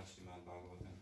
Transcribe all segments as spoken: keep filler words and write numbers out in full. Jai Шримад-Бхагаватам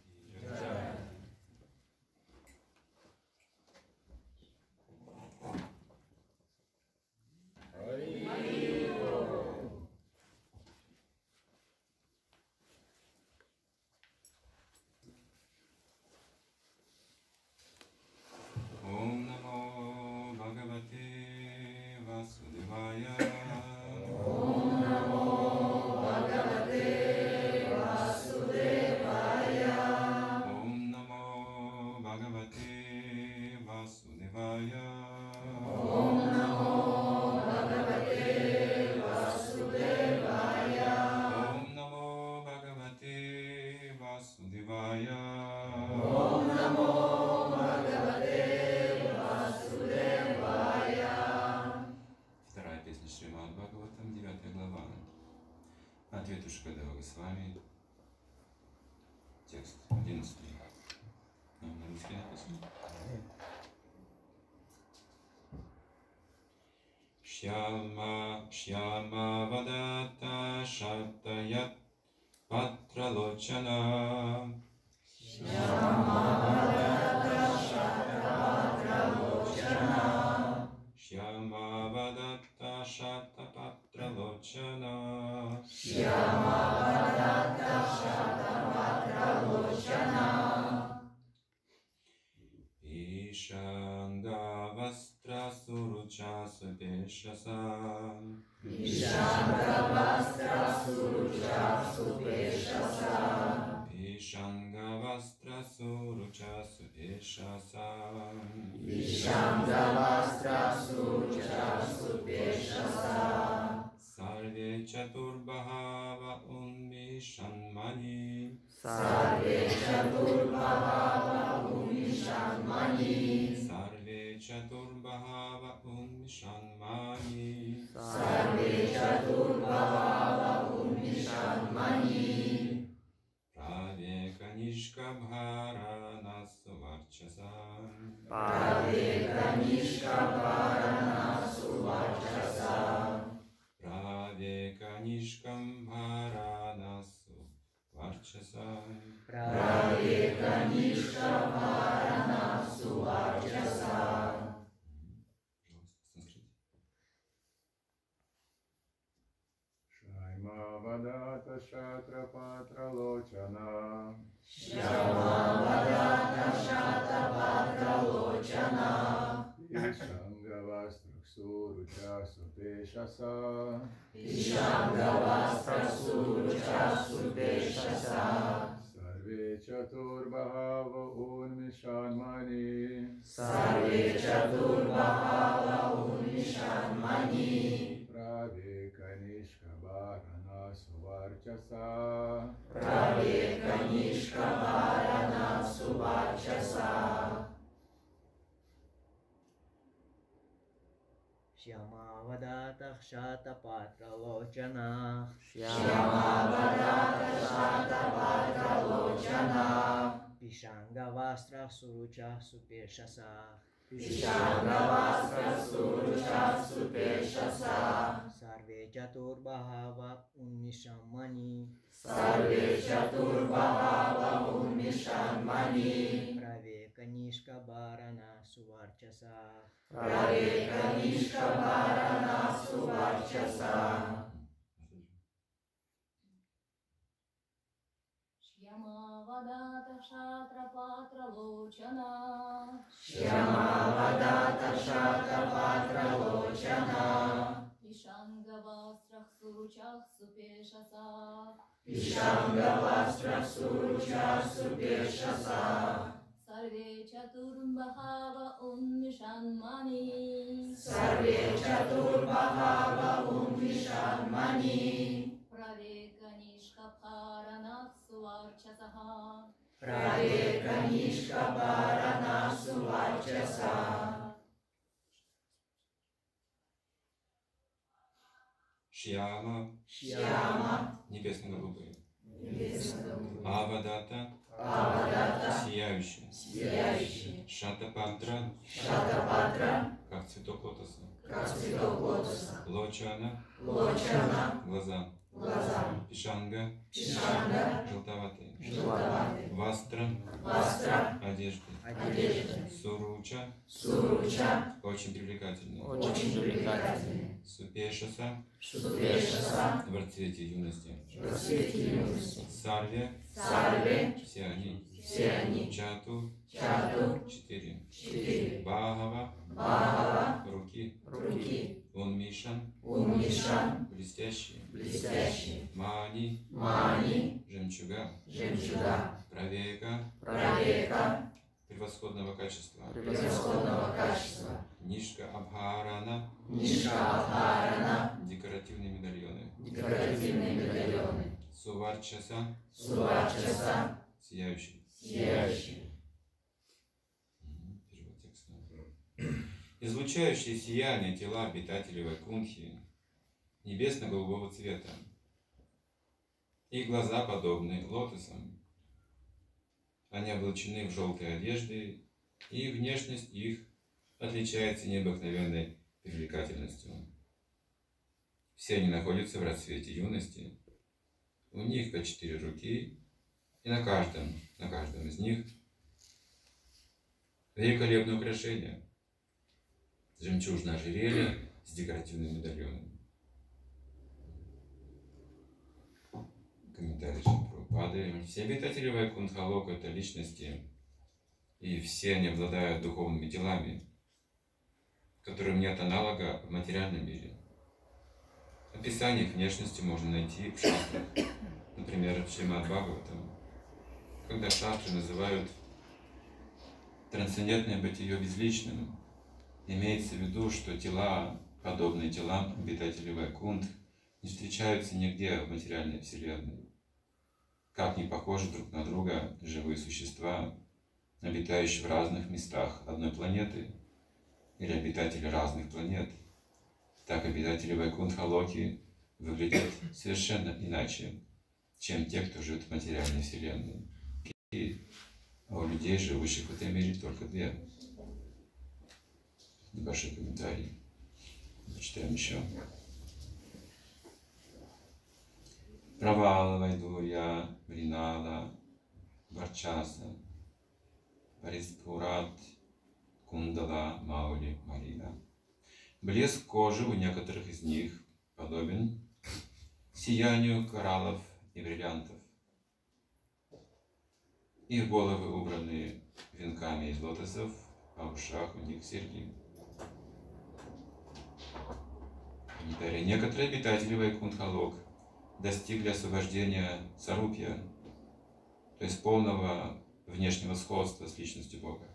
Ki Jai. Шьяма, шьяма вадата шаттаят патралочана. Шьяма вадата шаттапатралочана. Шьяма вадата шаттапатралочана. Шьяма вадата шаттапатралочана. Ишанга вастра суруча субешаса. Ишанга вастра суруча субешаса. Ишанга вастра суруча субешаса. Ишанга вастра суруча субешаса. Сарве чатурбхава унмишанмани. Сарве чатурбхава унмишанмани. Сарве чатурбхава унмишанмани. Сарве чатурбхава унмишанмани. Праве канишка бхарана суварчаса. Праве канишка бхарана суварчаса. Праве канишкам бхаранасу варчаса. Праве канишкам бхаранасу варчаса. Шайма вадата шатрапатра лочана. Шайма вадата шатрапатра лочана. Суруча супешаса. Ишангавастра суруча супешаса. Сарве чатурбхава унмишанмани. Сарве чатурбхава унмишанмани. Праве канишка барана суварчаса. Праве канишка барана суварчаса. Шьяма вадатах шатапатралочанах. Шьяма вадатах шатапатралочанах. Пишанга вастрах суручах супешасах. Пишанга вастрах суручах супешасах. Сарве чатурбхава унмишанмани. Сарве чатурбхава унмишанмани. Праве канишка барана суварчаса. Праве канишка барана суварчаса. Шьяма вадата шатрапатра лочана. Шьяма вадата шатрапатра лочана. Ишанга вастрах суручах супешаса. Ишанга вастрах суручах супешаса. Сарве чатурбхава унмишанмани. Сарве чатурбхава унмишанмани. Праве канишка бхаранах суварчасаха. Праве канишка бхаранах суварчасаха. Шьяма. Шьяма. Небесно-голубые. Авадата, Авадата, сияющая, сияющая. Шатапатра, Шатапатра, как цветок лотоса, как цветок лотоса. Лочана, Лочана, глаза, глаза. Пишанга, Пишанга, желтоватые, желтоватые. Вастра, Вастра, одежды, одежды. Суруча, Суруча, очень привлекательные, очень привлекательные. Супешаса, Супешаса, в расцвете юности, в расцвете юности. Сарве, Сарве, все они, все они. Чату, Чату, четыре, четыре. Бхагава, Бхагава, руки, руки. Унмишан, Унмишан, блестящие, блестящие. Мани, Мани, жемчуга, жемчуга. Правека, Правека, превосходного качества, превосходного качества. Нишка Абхарана, Нишка Абхарана, декоративные медальоны, декоративные медальоны. Суварчаса, Суварчаса, сияющий, сияющий. Перевод текста. Излучающие сияние тела обитателей Вайкунтхи небесно-голубого цвета, и глаза подобны лотосам. Они облачены в желтые одежды, и внешность их отличается необыкновенной привлекательностью. Все они находятся в расцвете юности. У них по четыре руки, и на каждом, на каждом из них великолепное украшение. Жемчужное ожерелье с декоративным медальоном. Комментарий Шрила. Все обитатели Вайкунтха-лока – это личности, и все они обладают духовными телами, которым нет аналога в материальном мире. Описание их внешности можно найти в шастрах, например, в Шримад-Бхагаватам, когда шастры называют трансцендентное бытие безличным. Имеется в виду, что тела, подобные телам обитателей Вайкунт, не встречаются нигде в материальной вселенной. Как не похожи друг на друга живые существа, обитающие в разных местах одной планеты, или обитатели разных планет, так обитатели Вайкунтха-локи выглядят совершенно иначе, чем те, кто живет в материальной вселенной. И у людей, живущих в этом мире, только две. Небольшой комментарий. Читаем еще. Правала Вайдурья, Вринала, Варчаса, Париспурат, Кундала, Маули, Марина. Блеск кожи у некоторых из них подобен сиянию кораллов и бриллиантов. Их головы убраны венками из лотосов, а в ушах у них серьги. Некоторые обитатели Вайкунтха-лок достигли освобождения сарупья, то есть полного внешнего сходства с личностью Бога.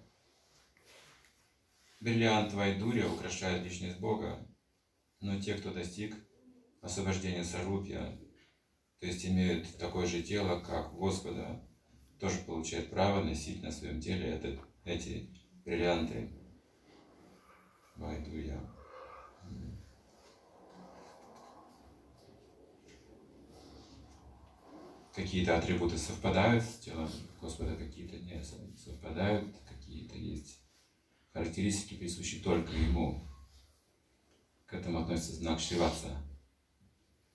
Бриллиант Вайдурья украшает личность Бога, но те, кто достиг освобождения сарупья, то есть имеют такое же тело, как у Господа, тоже получают право носить на своем теле этот, эти бриллианты Вайдурья. Какие-то атрибуты совпадают с телом Господа, какие-то не совпадают, какие-то есть характеристики, присущие только Ему. К этому относится знак Шиваса.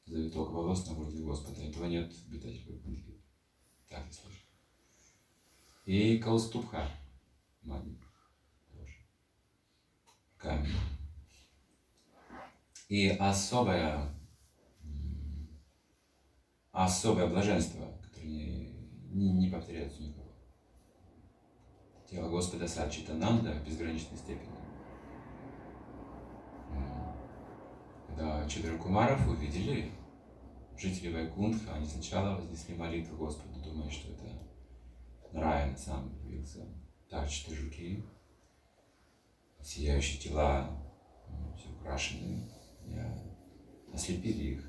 Завиток волос на груди Господа. Этого нет в обитателях Вайкунтхи. Так я слышу. И Калстубха. Маленький. Камень. И особая... особое блаженство, которое не, не, не повторяется у никого. Тело Господа Садчитананда в безграничной степени. Когда Четыркумаров увидели, жители Вайкунтха, они сначала вознесли молитву Господу, думая, что это Райан сам явился. Так, четыре руки, сияющие тела, все украшены, ослепили их.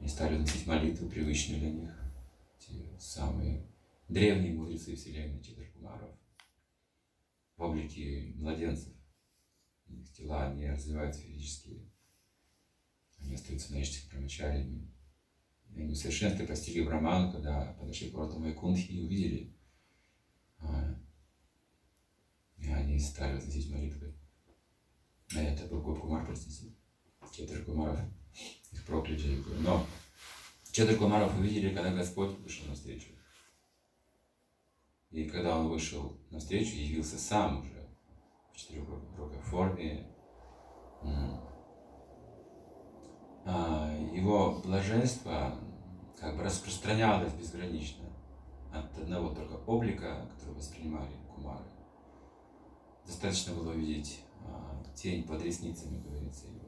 Они стали носить молитвы, привычные для них, те самые древние мудрецы вселенной Четыркумаров, в облике младенцев. Их тела не развиваются физически, они остаются наистинно промочариями. Они в совершенстве постигли Браману, когда подошли к воротам Вайкунтхи и увидели. И они стали возносить молитвы. А это был Гопкумар, простите, Четыркумаров. Их прокляли. Но Четверо кламаров увидели, когда Господь вышел навстречу. И когда Он вышел навстречу, явился сам уже в четырехрукой форме. Его блаженство как бы распространялось безгранично от одного только облика, который воспринимали кумары. Достаточно было увидеть тень под ресницами, говорится, его.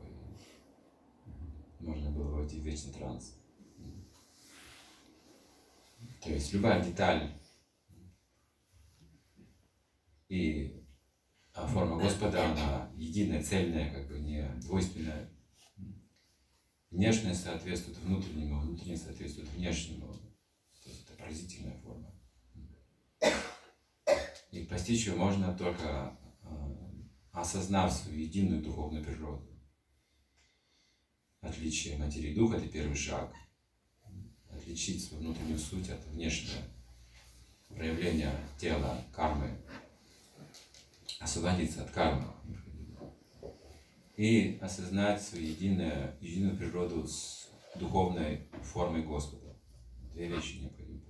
Можно было войти в вечный транс. То есть любая деталь и форма Господа, она единая, цельная, как бы не двойственная. Внешнее соответствует внутреннему, внутреннее соответствует внешнему. То есть это поразительная форма. И постичь ее можно только осознав свою единую духовную природу. Отличие материи и духа – это первый шаг. Отличить свою внутреннюю суть от внешнего проявления тела, кармы. Освободиться от кармы. И осознать свою единую, единую природу с духовной формой Господа. Две вещи необходимы.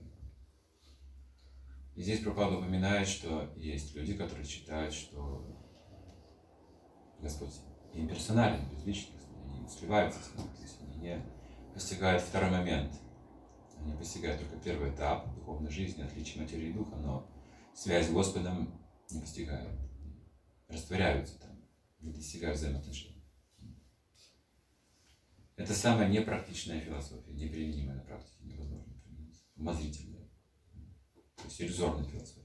И здесь Прабхупада упоминает, что есть люди, которые считают, что Господь имперсонален, безличный. Сливаются с ним, то есть они не постигают второй момент. Они постигают только первый этап духовной жизни, отличие материи и духа, но связь с Господом не постигают. Растворяются там, не достигают взаимоотношений. Это самая непрактичная философия, неприменимая на практике, невозможно применить. Умозрительная. То есть иллюзорная философия.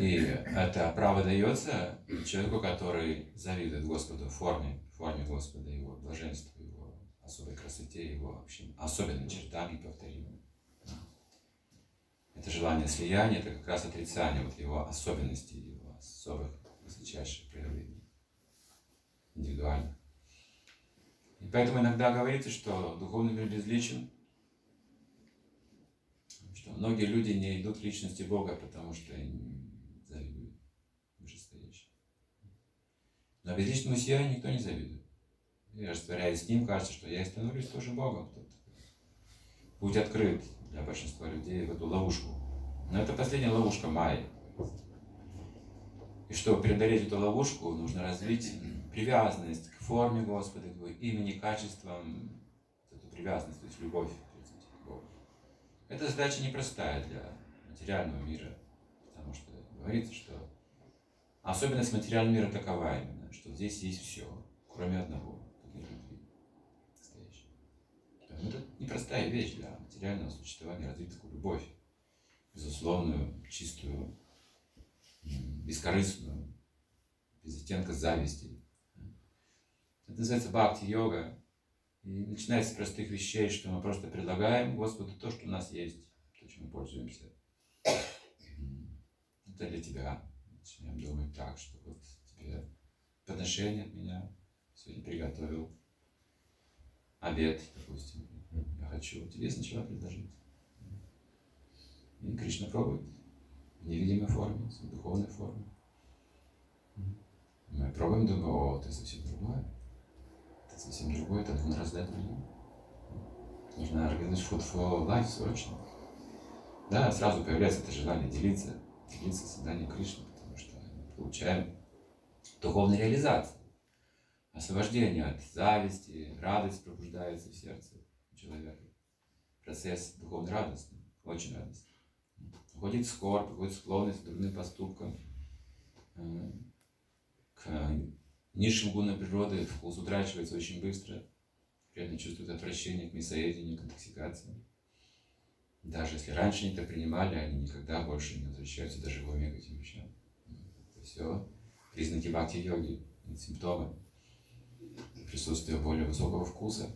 И это право дается человеку, который завидует Господу в форме, в форме Господа, его блаженству, его особой красоте, его общим, особенным чертам неповторимым. Это желание слияния, это как раз отрицание вот его особенностей, его особых, высочайших проявлений, индивидуальных. И поэтому иногда говорится, что духовный мир безличен, что многие люди не идут к личности Бога, потому что завидуют вышестоящим. Но безличному сиянию никто не завидует. И растворяясь с ним, кажется, что я и становлюсь тоже Богом. Путь открыт для большинства людей в эту ловушку. Но это последняя ловушка Майи. И чтобы преодолеть эту ловушку, нужно развить привязанность к форме Господа, к его имени, качествам, эту привязанность, то есть любовь. Эта задача непростая для материального мира, потому что говорится, что особенность материального мира такова именно, что здесь есть все, кроме одного, кроме любви настоящей. Но это непростая вещь для материального существования, развить такую любовь, безусловную, чистую, бескорыстную, без оттенка зависти. Это называется бхакти-йога. И начинается с простых вещей, что мы просто предлагаем Господу то, что у нас есть, то, чем мы пользуемся. Это для тебя. Начинаем думать так, что вот тебе подношение от меня. Сегодня приготовил обед, допустим. Я хочу тебе сначала предложить. И Кришна пробует в невидимой форме, в духовной форме. Мы пробуем, думаем, о, ты совсем другое. Совсем другое, это нужно раздать другим. Нужно организовать food for life срочно. Да, сразу появляется это желание делиться, делиться созданием Кришны, потому что мы получаем духовную реализацию. Освобождение от зависти, радость пробуждается в сердце человека. Процесс духовной радости, очень радостный. Уходит скорбь, уходит склонность к дурным поступкам, к низшим гунам природы, вкус утрачивается очень быстро. Приятно чувствуют отвращение к мясоедению, к интоксикации. Даже если раньше они это принимали, они никогда больше не возвращаются даже вовремя к этим вещам. Это все признаки бхакти-йоги, симптомы присутствия более высокого вкуса.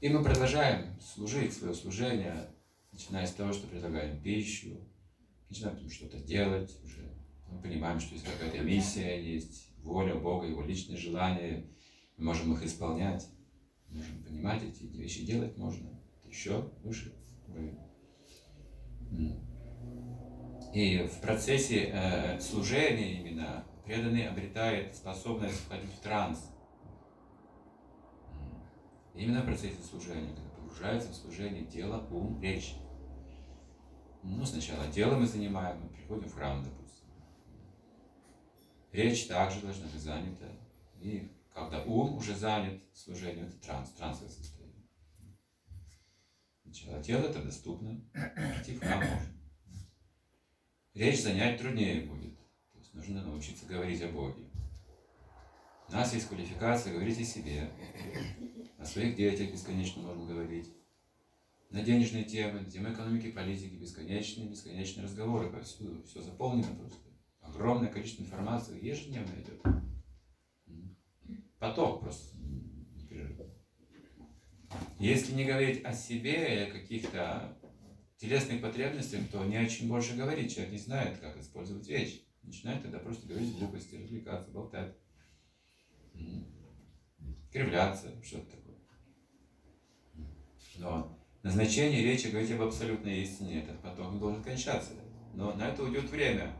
И мы продолжаем служить, свое служение, начиная с того, что предлагаем пищу, начинаем что-то делать уже. Мы понимаем, что есть какая-то миссия, есть воля Бога, его личные желания, мы можем их исполнять, можем понимать эти вещи, делать можно, еще выше уровень. И в процессе э, служения именно преданный обретает способность входить в транс. И Именно в процессе служения, когда погружается в служение тело, ум, речь. Ну, сначала тело мы занимаем, мы приходим в храм, допустим. Речь также должна быть занята. И когда ум уже занят служением, это транс, трансовое состояние. Сначала тело, это доступно, идти в храм можно. Речь занять труднее будет. То есть нужно научиться говорить о Боге. У нас есть квалификация говорить о себе, о своих детях бесконечно можно говорить, на денежные темы, темы экономики, политики, бесконечные, бесконечные разговоры повсюду, все заполнено просто. Огромное количество информации ежедневно идет. Поток просто непрерывный. Если не говорить о себе, о каких-то телесных потребностях, то ни о чем больше говорить. Человек не знает, как использовать речь. Начинает тогда просто говорить глупости, развлекаться, болтать, кривляться, что-то такое. Но назначение речи говорить об абсолютной истине, этот поток должен кончаться. Но на это уйдет время,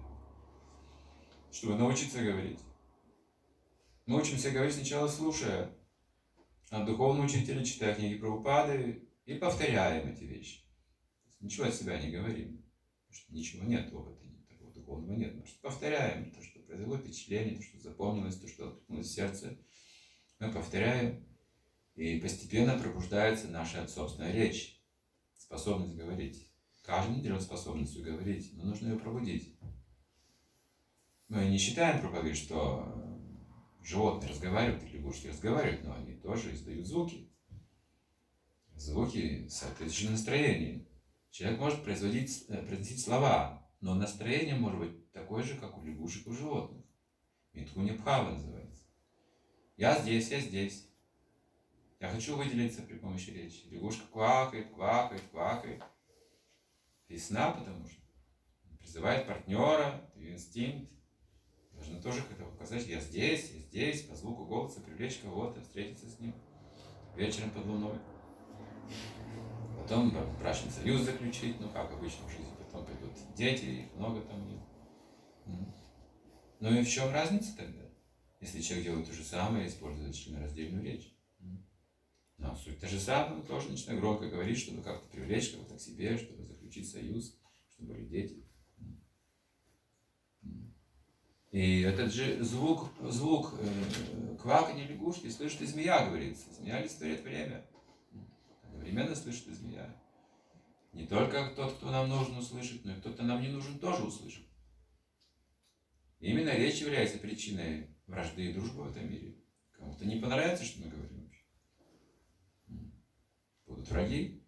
чтобы научиться говорить. Мы учимся говорить сначала слушая от духовного учителя, читая книги Прабхупады и повторяем эти вещи. Ничего от себя не говорим, потому что ничего нет, опыта нет, такого духовного нет. Мы просто повторяем то, что произвело впечатление, то, что запомнилось, то, что откликнулось в сердце. Мы повторяем, и постепенно пробуждается наша собственная речь, способность говорить. Каждый наделен способностью говорить, но нужно ее пробудить. Мы не считаем, проповедь, что животные разговаривают, или лягушки разговаривают, но они тоже издают звуки. Звуки соответствующие настроению. Человек может производить, произносить слова, но настроение может быть такое же, как у лягушек, у животных. Митхуня Бхава называется. Я здесь, я здесь. Я хочу выделиться при помощи речи. Лягушка квакает, квакает, квакает. Весна, потому что призывает партнера, ее инстинкт. Должна тоже как-то показать, я здесь, я здесь, по звуку голоса привлечь кого-то, встретиться с ним вечером под луной. Потом брачный союз заключить, ну как обычно в жизни, потом пойдут дети, их много там нет. Ну и в чем разница тогда, если человек делает то же самое, используя членораздельную речь? Но суть та же самая, он тоже начинает громко говорить, чтобы как-то привлечь кого-то к себе, чтобы заключить союз, чтобы были дети. И этот же звук, звук кваканья лягушки слышит и змея, говорится. Змея олицетворяет время. Одновременно слышит и змея. Не только тот, кто нам нужен, услышит, но и кто-то нам не нужен, тоже услышит. И именно речь является причиной вражды и дружбы в этом мире. Кому-то не понравится, что мы говорим вообще. Будут враги.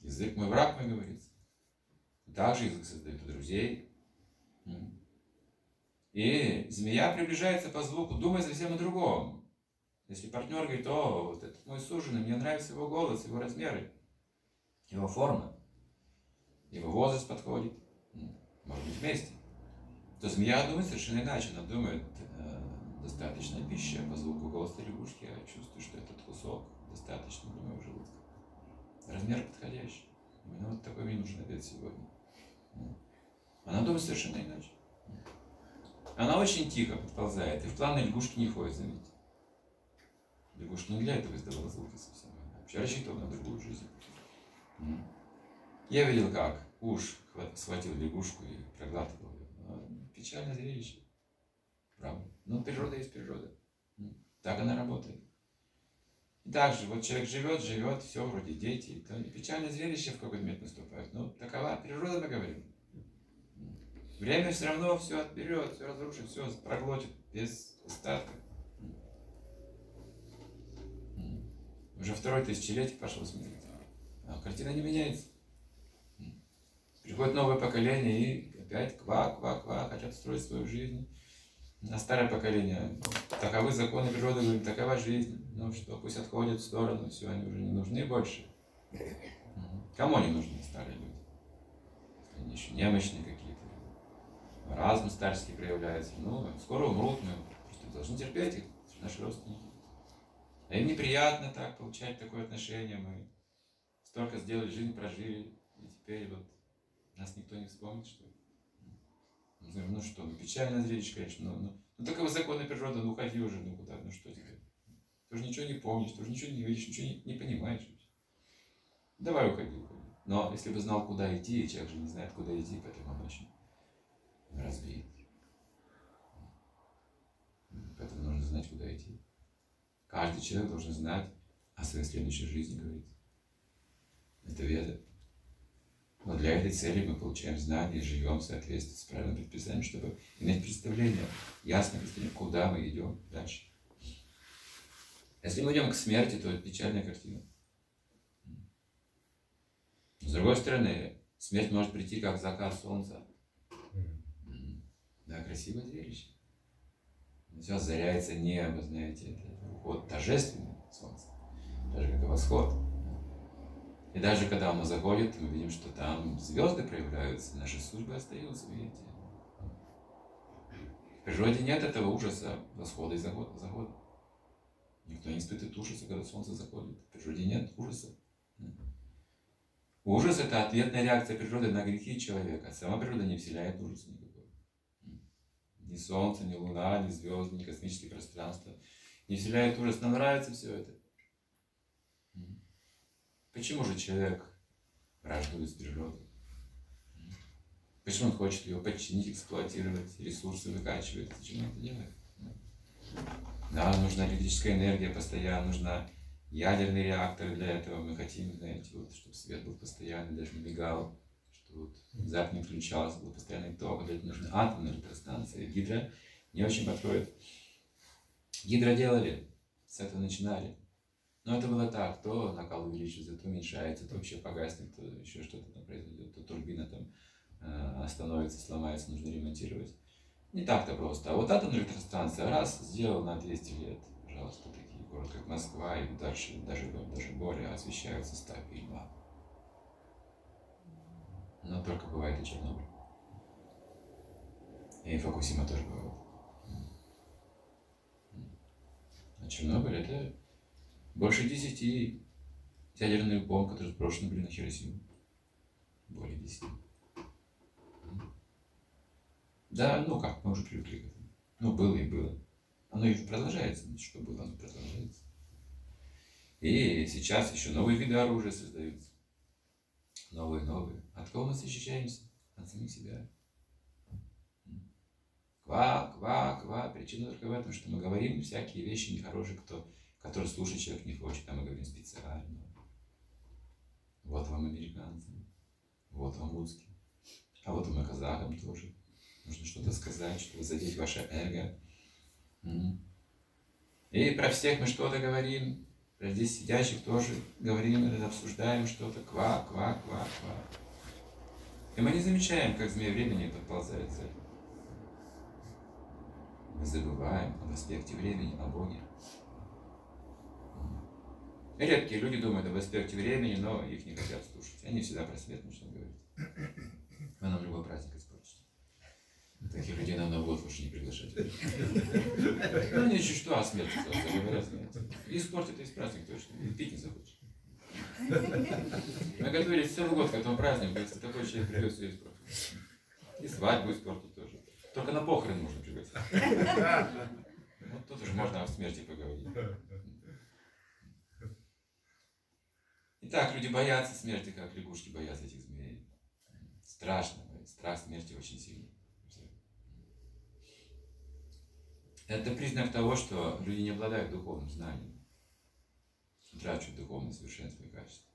Язык мой враг, мой говорится. Также язык создает у друзей. И змея приближается по звуку, думая совсем о другом. Если партнер говорит, о, вот этот мой суженый, мне нравится его голос, его размеры, его форма, его возраст подходит, может быть вместе, то змея думает совершенно иначе. Она думает, э, достаточно пищи по звуку голоса лягушки, я чувствую, что этот кусок достаточно для моего желудка. Размер подходящий. Именно вот такой мне нужен обед сегодня. Она думает совершенно иначе. Она очень тихо подползает, и в планы лягушки не входит, заметьте. Лягушка не для этого издавала звуки совсем. Вообще рассчитывала на другую жизнь. Я видел, как уж схватил лягушку и проглатывал ее. Но печальное зрелище. Правда. Но природа есть природа. Так она работает. И также вот человек живет, живет, все вроде дети. И печальное зрелище в какой-то момент наступает. Но такова природа, мы говорим. Время все равно все отберет, все разрушит, все проглотит без остатка. Уже второе тысячелетие пошло, смотрите. А картина не меняется. Приходит новое поколение и опять ква-ква-ква, хотят строить свою жизнь. На старое поколение таковы законы природы, говорим, такова жизнь. Ну что, пусть отходят в сторону, все, они уже не нужны больше. Кому они нужны, старые люди? Они еще немощные какие-то. Разум старческий проявляется. Ну, скоро умрут, мы просто должны терпеть их, наши родственники. А им неприятно так получать такое отношение. Мы столько сделали, жизнь прожили, и теперь вот нас никто не вспомнит, что ли. Ну что, ну печальное зрелище, конечно, но, но, ну таковы законы природы, ну уходи уже, ну куда, ну что теперь. Ты уже ничего не помнишь, ты уже ничего не видишь, ничего не, не понимаешь. Давай уходи, уходи. Но если бы знал, куда идти, человек же не знает, куда идти, поэтому он очень разбит. Поэтому нужно знать, куда идти. Каждый человек должен знать о своей следующей жизни, говорит. Это веда. Но для этой цели мы получаем знания и живем в соответствии с правильным предписанием, чтобы иметь представление, ясное представление, куда мы идем дальше. Если мы идем к смерти, то это печальная картина. С другой стороны, смерть может прийти как закат солнца. Да, красивое зрелище. Сейчас заряется небо, знаете, это уход торжественный солнца, даже как восход. И даже когда оно заходит, мы видим, что там звезды проявляются, наши судьбы остаются, видите. В природе нет этого ужаса восхода и захода. Никто не испытывает ужаса, когда солнце заходит. В природе нет ужаса. Ужас – это ответная реакция природы на грехи человека. Сама природа не вселяет ужаса никакого. Ни солнце, ни луна, ни звезды, ни космические пространства не вселяет ужас. Нам нравится все это. Почему же человек враждует с природой? Почему он хочет ее подчинить, эксплуатировать, ресурсы выкачивать? Зачем он это делает? Да, нужна электрическая энергия постоянно, нужна ядерный реактор для этого. Мы хотим, знаете, вот, чтобы свет был постоянный, даже не мигал, чтобы вот запад не включался, был постоянный ток. Для этого нужна атомная электростанция. Гидро не очень подходит. Гидро делали, с этого начинали. Но это было так, то накал увеличивается, то уменьшается, то вообще погаснет, то еще что-то там произойдет, то турбина там э, остановится, сломается, нужно ремонтировать. Не так-то просто. А вот атомная электростанция раз, сделал на двести лет, пожалуйста, такие города, как Москва, и дальше даже, даже горы освещаются стабильно. Но только бывает и Чернобыль. И Фукусима тоже бывает. А Чернобыль это больше десяти ядерных бомб, которые сброшены были на Хиросиму. Более десяти. Да, ну как, мы уже привыкли к этому. Ну, было и было. Оно и продолжается, значит, что было, оно продолжается. И сейчас еще новые виды оружия создаются. Новые, новые. От кого мы защищаемся? От самих себя. Ква, ква, ква. Причина только в этом, что мы говорим всякие вещи нехорошие, кто, которые слушать человек не хочет, а мы говорим специально. Вот вам американцам, вот вам русским, а вот вам и казахам тоже. Нужно что-то сказать, чтобы задеть ваше эго. И про всех мы что-то говорим, про здесь сидящих тоже говорим, обсуждаем что-то, ква, ква, ква, ква. И мы не замечаем, как змея времени подползает цель. Мы забываем об аспекте времени, о Боге. И редкие люди думают об аспекте времени, но их не хотят слушать. Они всегда про свет начнут говорить. Вы нам любой праздник испортите. Таких людей нам на год лучше не приглашать. Ну, они еще что о смерти говорят. И испортят весь праздник точно. И пить не захочешь. Мы готовились целый год к этому празднику, если такой человек придет, все испортит. И свадьбу испортит тоже. Только на похороны можно пригласить. Вот тут уже можно о смерти поговорить. Итак, люди боятся смерти, как лягушки боятся этих змей. Страшно, страх смерти очень сильный. Это признак того, что люди не обладают духовным знанием, утрачивают духовное совершенство и качество.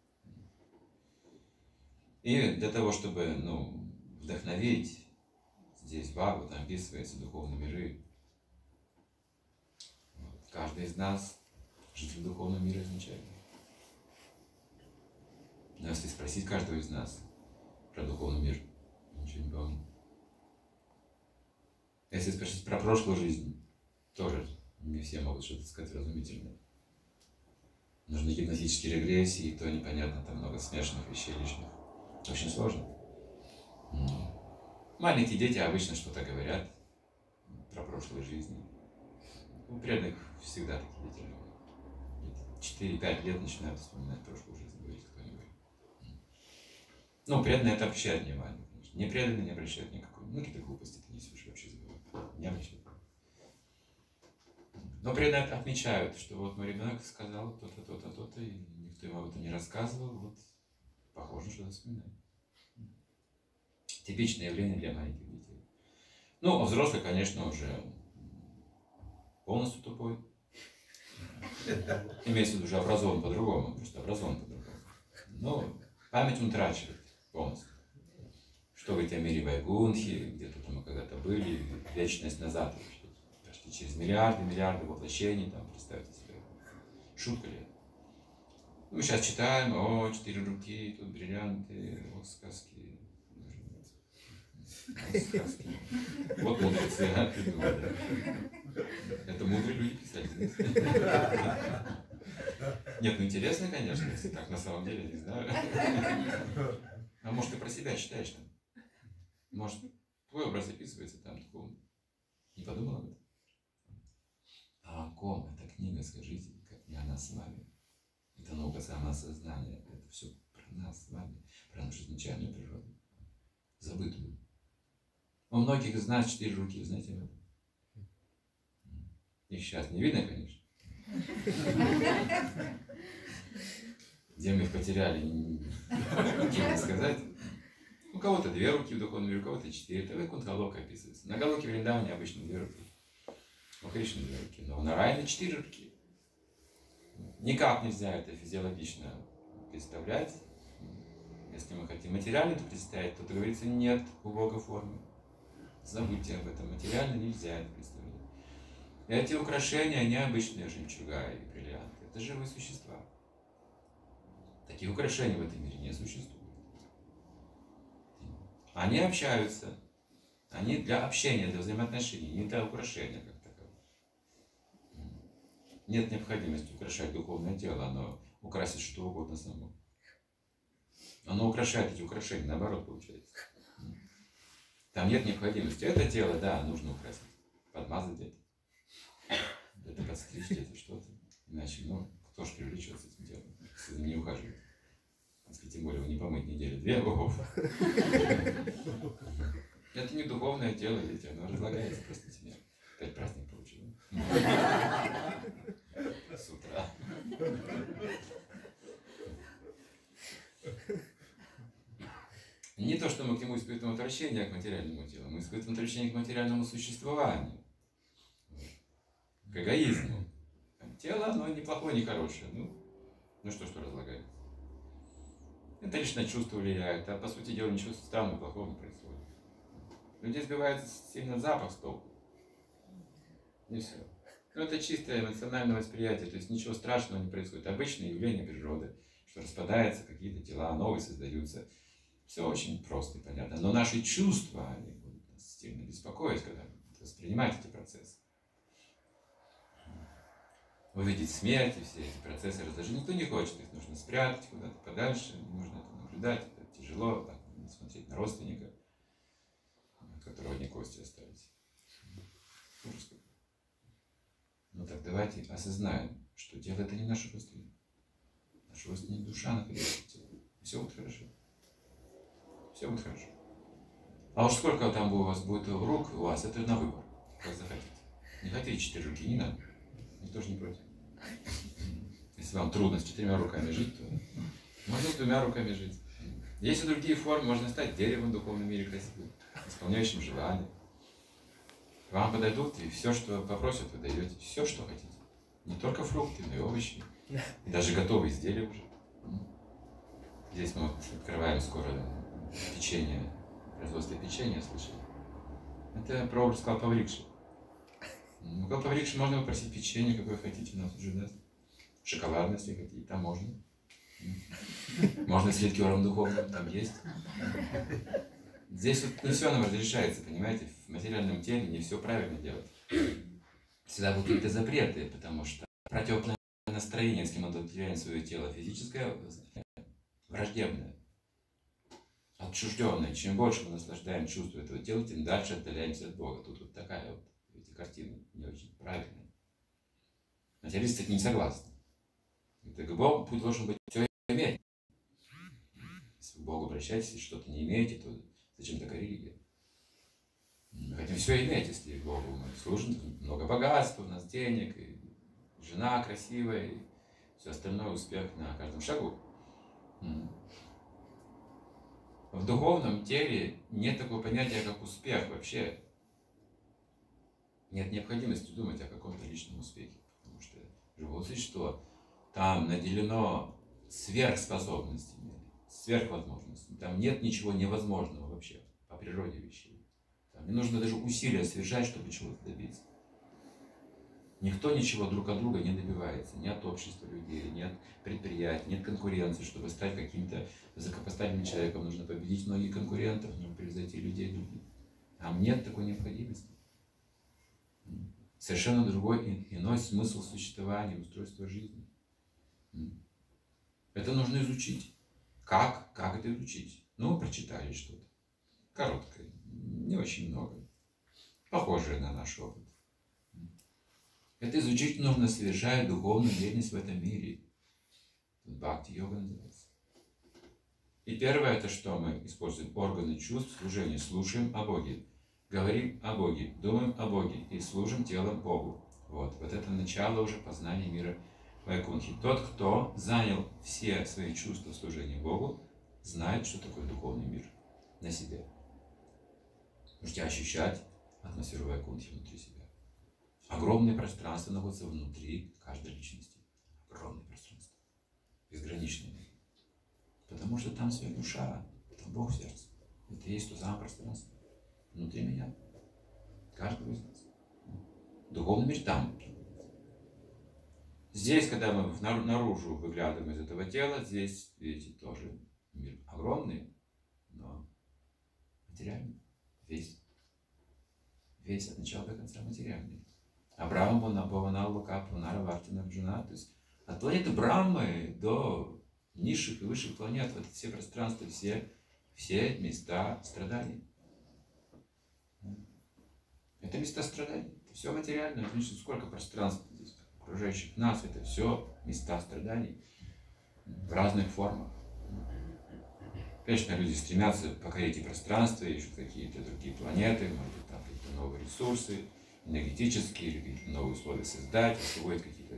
И для того, чтобы ну, вдохновить, здесь Бхагаватам там описываются духовные миры. Вот. Каждый из нас житель духовного мира изначально. Но если спросить каждого из нас про духовный мир, ничего не помню. Если спросить про прошлую жизнь, тоже не все могут что-то сказать разумительное. Нужны гипнотические регрессии, и то непонятно, там много смешанных вещей лишних. Очень сложно. Маленькие дети обычно что-то говорят про прошлые жизни. У преданных всегда такие дети живут. четыре-пять лет начинают вспоминать прошлую жизнь, говорит кто-нибудь. Ну, преданные это обращает внимание, конечно. Не преданные не обращают никакой. Ну, какие-то глупости ты несешь, вообще забывают. Не обращают. Но при этом отмечают, что вот мой ребенок сказал то-то, то-то, то-то, и никто ему об этом не рассказывал, вот похоже, что вспоминает. Типичное явление для маленьких детей. Ну, а взрослый, конечно, уже полностью тупой. Имеется в виду, уже образован по-другому, просто образован по-другому. Но память он утрачивает полностью. Что говорить о мире Вайкунтхи, где тут мы когда-то были, вечность назад вообще. Почти через миллиарды, миллиарды воплощений, там, представьте себе, шутка ли? Ну, сейчас читаем, о, четыре руки, тут бриллианты, о, сказки. Сказки. Вот мудрецы, а, придумали. Это мудрые люди писали. Нет, ну интересно, конечно, если так на самом деле, не знаю. А может, ты про себя считаешь там? Может, твой образ описывается там, такого. Не подумал об этом? А о ком эта книга, скажите, как не она с вами? Это наука самосознания, это все про нас с вами, про нашу изначальную природу. Забытую. У многих из нас четыре руки, знаете об этом? Их сейчас не видно, конечно. Где мы их потеряли, не сказать. У кого-то две руки в духовном мире, у кого-то четыре. Это Вайкунтха-лока описывается. На Галоке в Риндаване обычно две руки. У Кришны две руки. Но на Райне четыре руки. Никак нельзя это физиологично представлять. Если мы хотим материально это представить, то, то говорится, нет у Бога формы. Забудьте об этом. Материально нельзя это представить. Эти украшения, они обычные жемчуга и бриллианты. Это живые существа. Таких украшений в этом мире не существует. Они общаются. Они для общения, для взаимоотношений, не для украшения как такового. Нет необходимости украшать духовное тело. Оно украсит что угодно само. Оно украшает эти украшения, наоборот получается. Там нет необходимости. Это тело, да, нужно украсить. Подмазать это. Это подстричь, это что-то. Иначе, ну, кто ж привлечется этим делом, если не ухаживает. Тем более, его не помыть недели две, богов. Это не духовное тело, дети, оно разлагается просто тебе. Опять праздник получил. С утра. Не то, что мы к нему испытываем отвращение, а к материальному телу. Мы испытываем отвращение к материальному существованию. К эгоизму. Тело, оно не плохое, не хорошее. Ну, ну что, что разлагается? Это лишь на чувство влияет, а по сути дела ничего странного, плохого не происходит. Людей сбивается сильно запах с толку. И все. Но это чистое эмоциональное восприятие, то есть ничего страшного не происходит. Обычное явление природы, что распадаются какие-то тела, новые создаются. Все очень просто и понятно. Но наши чувства, они будут нас сильно беспокоить, когда воспринимать эти процессы. Увидеть смерть и все эти процессы разложения. Никто не хочет, их нужно спрятать куда-то подальше, не нужно это наблюдать, это тяжело, так, смотреть на родственника, от которого одни кости остались. Ну так давайте осознаем, что тело это не наша родственник. Наша родственник душа находится в теле. Все будет хорошо. Все будет хорошо. А уж сколько там у вас будет рук, у вас это на выбор, как захотите. Не хотите четыре руки, не надо. Никто же не против. Если вам трудно с четырьмя руками жить, то можно с двумя руками жить. Есть и другие формы, можно стать деревом в духовном мире красивым, исполняющим желания. Вам подойдут, и все, что попросят, вы даете. Все, что хотите. Не только фрукты, но и овощи. И даже готовые изделия уже. Здесь мы открываем скоро печенье, производство печенья, слышали? Это прообраз Калпаврикши. Ну, Калпаврикши можно попросить печенье, какое хотите, у нас уже даст. Шоколадное, если хотите, там можно. Можно с ликером духовным, там есть. Здесь вот не все нам разрешается, понимаете, в материальном теле не все правильно делать. Всегда будут какие-то запреты, потому что противоположное настроение, с кем удовлетворяем свое тело, физическое, враждебное, отчужденное. Чем больше мы наслаждаем чувство этого тела, тем дальше отдаляемся от Бога. Тут вот такая вот. Эти картины не очень правильные. Материалисты не согласны. Это к Богу путь должен быть все иметь. Если к Богу обращаетесь, если что-то не имеете, то зачем такая религия? Мы хотим все иметь, если к Богу мы служим, много богатства, у нас денег, и жена красивая, и все остальное успех на каждом шагу. В духовном теле нет такого понятия, как успех вообще. Нет необходимости думать о каком-то личном успехе, потому что живое существо там наделено сверхспособностями, сверхвозможностями. Там нет ничего невозможного вообще по природе вещей. Там не нужно даже усилия совершать, чтобы чего-то добиться. Никто ничего друг от друга не добивается, ни от общества людей, ни от предприятий, ни от конкуренции. Чтобы стать каким-то высокопоставленным человеком, нужно победить многих конкурентов, нужно превзойти людей других. Там нет такой необходимости. Совершенно другой, иной смысл существования, устройства жизни. Это нужно изучить. Как? Как это изучить? Ну, прочитали что-то. Короткое, не очень много. Похожее на наш опыт. Это изучить нужно, совершая духовную деятельность в этом мире. Бхакти-йога называется. И первое, это что мы используем? Органы чувств, служение. Слушаем о Боге. Говорим о Боге. Думаем о Боге. И служим телом Богу. Вот. Вот это начало уже познания мира Вайкунтхи. Тот, кто занял все свои чувства в служении Богу, знает, что такое духовный мир на себе. Можете ощущать атмосферу Вайкунтхи внутри себя. Огромное пространство находится внутри каждой личности. Огромное пространство. Безграничное. Потому что там своя душа, там Бог в сердце. Это и есть то самое пространство. Внутри меня. Каждого из нас. Духовный мир там. Здесь, когда мы наружу выглядываем из этого тела, здесь, видите, тоже мир огромный, но материальный. Весь. Весь от начала до конца материальный. А Брахма, Набхавана, Лока, Пунара, Вартина, Джуна. То есть от планеты Брахмы до низших и высших планет, вот все пространства, все, все места страданий. Это места страданий. Это все материальное. Значит, сколько пространств здесь, окружающих нас, это все места страданий в разных формах. Конечно, люди стремятся покорить и пространство, ищут какие-то другие планеты, может быть, там какие-то новые ресурсы. Энергетические, какие-то новые условия создать, освоить какие-то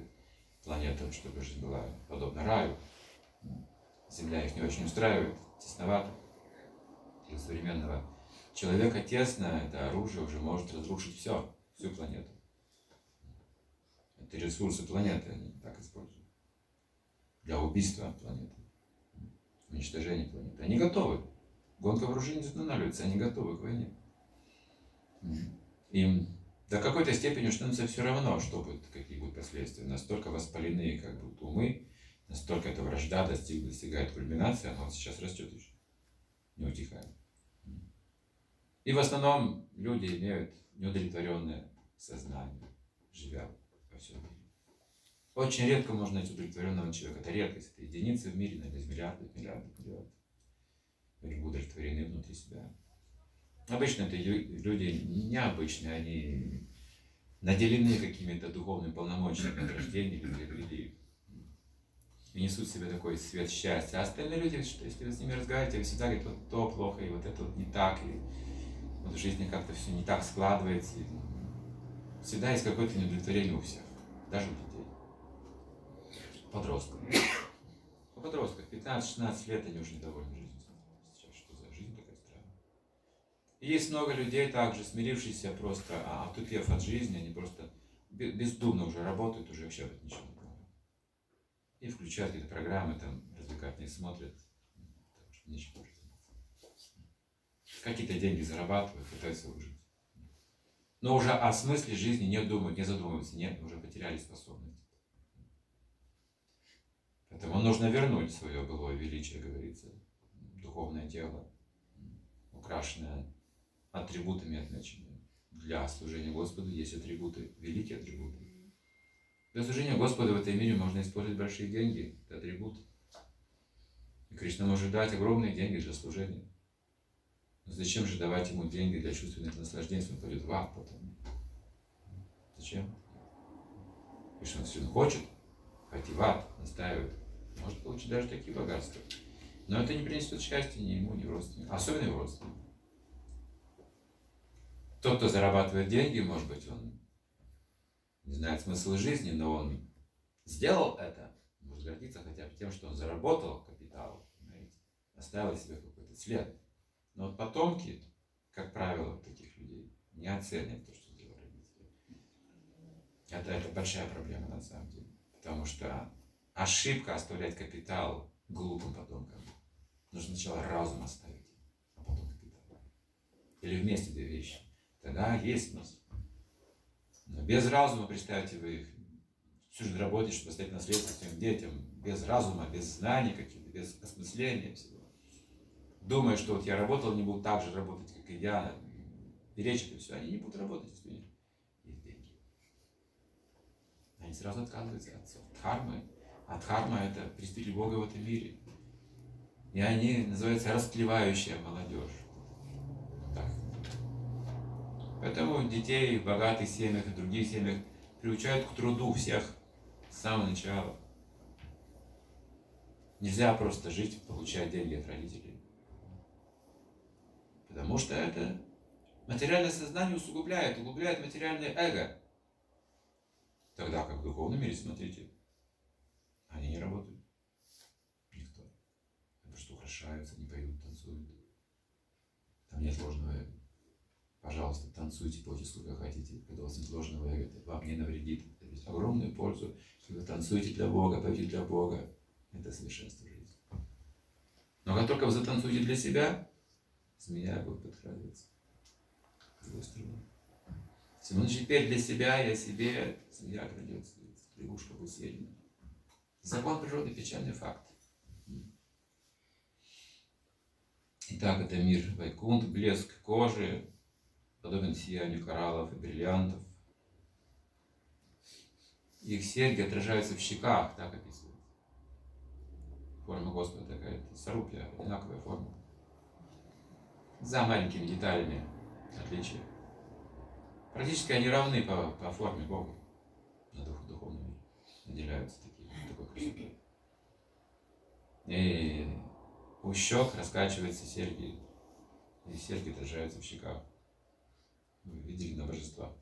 планеты, чтобы жизнь была подобна раю. Земля их не очень устраивает, тесновато. Для современного человека тесно, это оружие уже может разрушить все, всю планету. Это ресурсы планеты, они так используют. Для убийства планеты, уничтожения планеты. Они готовы. Гонка вооружений останавливается, они готовы к войне. Им до какой-то степени становится все равно, что будет, какие будут последствия. Настолько воспалены как будут умы, настолько эта вражда достиг, достигает кульминации, она вот сейчас растет еще, не утихает. И в основном люди имеют неудовлетворенное сознание, живя во всем мире. Очень редко можно найти удовлетворенного человека. Это редкость, это единицы в мире, наверное, из миллиардов, миллиардов, миллиардов. Люди будут удовлетворены внутри себя. Обычно это люди необычные, они наделены какими-то духовными полномочиями от рождения, люди и несут в себе такой свет счастья. А остальные люди, что если вы с ними разговариваете, вы всегда говорите, вот то плохо, и вот это вот не так, и вот в жизни как-то все не так складывается. Всегда есть какое-то неудовлетворение у всех, даже у детей. У подростков. У подростков пятнадцать-шестнадцать лет они уже недовольны жизнью. Есть много людей, также смирившихся, просто отупев от жизни, они просто бездумно уже работают, уже вообще вот ничего не понимают. И включают какие-то программы, там, развлекательные смотрят, потому что ничего не заниматься. Какие-то деньги зарабатывают, пытаются выжить. Но уже о смысле жизни не думают, не задумываются, нет, уже потеряли способность. Поэтому нужно вернуть свое былое величие, говорится, духовное тело, украшенное атрибутами отмечены. Для служения Господу есть атрибуты, великие атрибуты. Для служения Господу в этой мире можно использовать большие деньги, это атрибут. И Кришна может дать огромные деньги для служения. Но зачем же давать ему деньги для чувственных наслаждений, он пойдет в ад потом? Зачем? Кришна все хочет пойти в ад, настаивает. Может получить даже такие богатства. Но это не принесет счастья ни ему, ни родственнику, особенно его родственнику. Тот, кто зарабатывает деньги, может быть, он не знает смысла жизни, но он сделал это, может гордиться хотя бы тем, что он заработал капитал, оставил себе какой-то след. Но вот потомки, как правило, таких людей не оценят то, что делают родители. Это, это большая проблема на самом деле. Потому что ошибка оставлять капитал глупым потомкам. Нужно сначала разум оставить, а потом капитал. Или вместе две вещи. Тогда есть нас. Но без разума, представьте вы их, всю жизнь работаете, чтобы оставить наследство своим детям, без разума, без знаний каких-то, без осмысления всего. Думая, что вот я работал, они будут так же работать, как и я, беречь это все, они не будут работать, если у них есть деньги. Они сразу отказываются от дхармы. А дхарма — это представитель Бога в этом мире. И они называются расклевающая молодежь. Так. Поэтому детей в богатых семьях и других семьях приучают к труду всех с самого начала. Нельзя просто жить, получая деньги от родителей. Потому что это материальное сознание усугубляет, углубляет материальное эго. Тогда как в духовном мире, смотрите, они не работают. Никто. Потому что украшаются, не поют, танцуют. Там нет ложного эго. Пожалуйста, танцуйте, пойте сколько хотите. Когда у вас нет ложного эго, это вам не навредит. Это ведь огромную пользу. Когда танцуете для Бога, поете для Бога. Это совершенство жизни. Но как только вы затанцуете для себя, змея будет подкрадываться. С другой стороны. Если мы начнем петь для себя, я себе, змея крадется, лягушка будет съедена. Закон природы – печальный факт. Итак, это мир Вайкунт, блеск кожи, подобен сиянию кораллов и бриллиантов. Их серьги отражаются в щеках, так описывается. Форма Господа такая, сарупья, одинаковая форма. За маленькими деталями отличия. Практически они равны по, по форме Бога. На дух, духовном мире наделяются такие, такой красотой. И у щек раскачиваются серьги. И серьги отражаются в щеках. Вы видели на божества.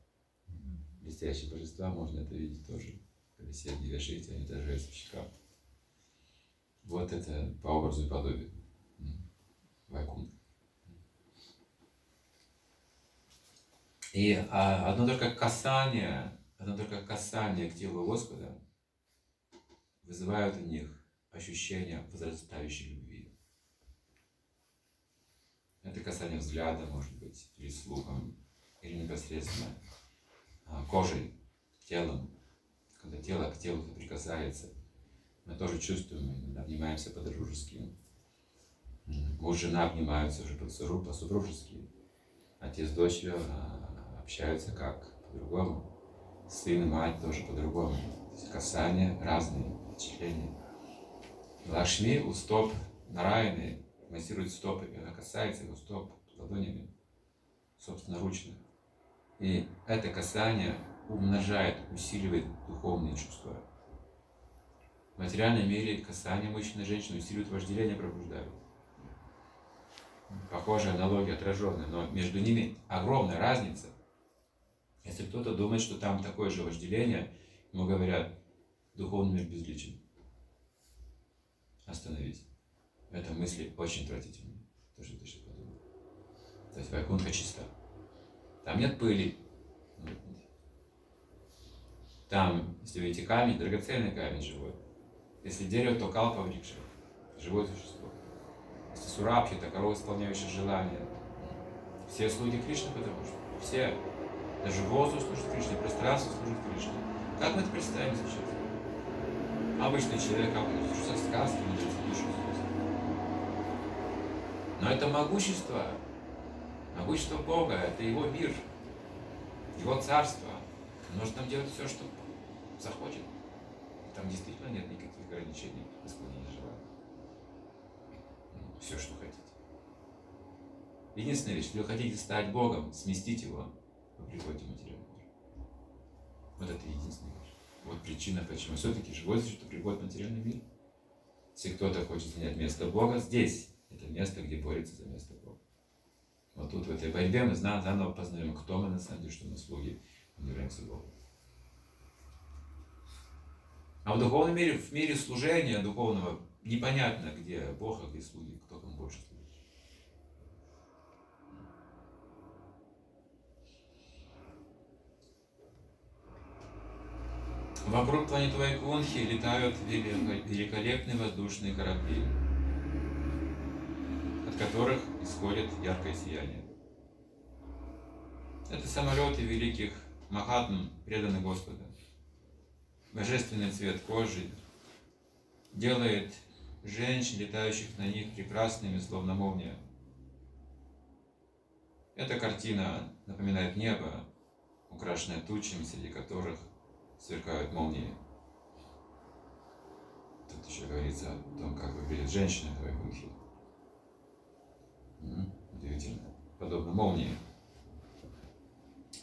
Блестящие божества, можно это видеть тоже. Когда серьги вешаете, они отражаются в щеках. Вот это по образу и подобию. Вайкунтха. И одно только касание, одно только касание к телу Господа вызывает у них ощущение возрастающей любви. Это касание взгляда, может быть, или слухом, или непосредственно кожей, телом. Когда тело к телу прикасается, мы тоже чувствуем, обнимаемся по-дружески. Муж и жена обнимаются уже по-супружески. Отец с дочерью общаются как по-другому. Сын и мать тоже по-другому. Касания разные, впечатления. Лакшми у стоп Нараяны массирует стопы, она касается его стоп ладонями, собственноручно. И это касание умножает, усиливает духовные чувства. В материальном мире касание мужчины и женщины усиливает вожделение, пробуждают. Похожая аналогия, отраженная, но между ними огромная разница. Если кто-то думает, что там такое же вожделение, ему говорят, духовный мир безличен. Остановись. Это мысли очень отвратительные. То, что ты сейчас подумал. То есть Вайкунтха чиста. Там нет пыли. Там, если видите камень, драгоценный камень живой. Если дерево, то калпа врикша. Живое существо. Если сурабхи, то корова, исполняющая желания. Все слуги Кришны, потому что все. Даже воздух служит Кришне, пространство служит Кришне. Как мы это представим сейчас? Обычный человек, обычный, со сказки, не слушает. Но это могущество, могущество Бога, это его мир, его царство. Он может нам делать все, что захочет. Там действительно нет никаких ограничений в исполнении желаний. Все, что хотите. Единственная вещь, если вы хотите стать Богом, сместить его, вы приходите в материальный мир. Вот это единственная вещь. Вот причина, почему все-таки живое существо приходит в материальный мир. Если кто-то хочет занять место Бога, здесь это место, где борется за место Бога. Вот тут в этой борьбе мы заново познаем, кто мы на самом деле, что мы слуги, мы являемся Богом. А в духовном мире, в мире служения духовного, непонятно, где Бог, а где слуги, кто там больше служит. Вокруг планеты Вайкунтхи летают великолепные воздушные корабли, от которых исходит яркое сияние. Это самолеты великих махатм, преданных Господа. Божественный цвет кожи делает женщин, летающих на них, прекрасными, словно молния. Эта картина напоминает небо, украшенное тучами, среди которых сверкают молнии. Тут еще говорится о том, как выглядит женщина в Вайкунтхе. Удивительно. Подобно молнии.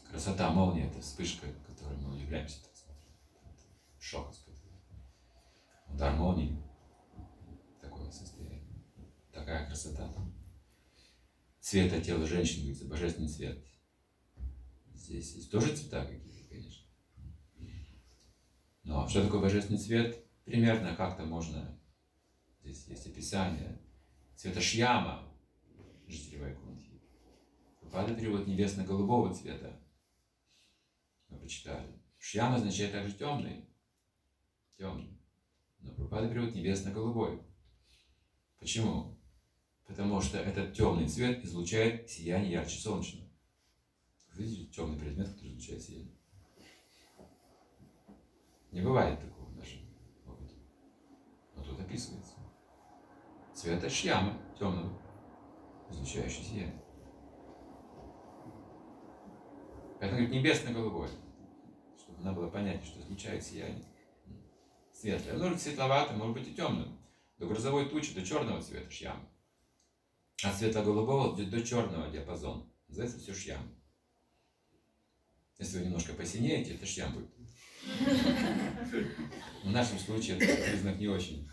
Красота молнии — это вспышка, которой мы удивляемся, так сказать. Шок испытываем. Удар молнии. Такое состояние. Такая красота. Цвета тела женщины, говорится, божественный цвет. Здесь есть тоже цвета какие-то, конечно. Но что такое божественный цвет? Примерно как-то можно... Здесь есть описание. Цвета шьяма, жители Вайкунтхи. Упада перевод небесно-голубого цвета. Мы прочитали. Шьяма означает также темный. Темный. Но Прабхупада перевод небесно-голубой. Почему? Потому что этот темный цвет излучает сияние ярче солнечного. Вы видите темный предмет, который излучает сияние? Не бывает такого в нашем опыте. Но тут описывается. Цвета шьямы темного, излучающий сияние. Это, говорит, небесно-голубое, чтобы надо было понять, что излучает сияние. Светлое. Оно может быть светловатым, может быть и темным. До грозовой тучи, до черного цвета шьям. От светло-голубого до черного диапазона. Называется все шьям. Если вы немножко посинеете, это шьям будет. В нашем случае это признак не очень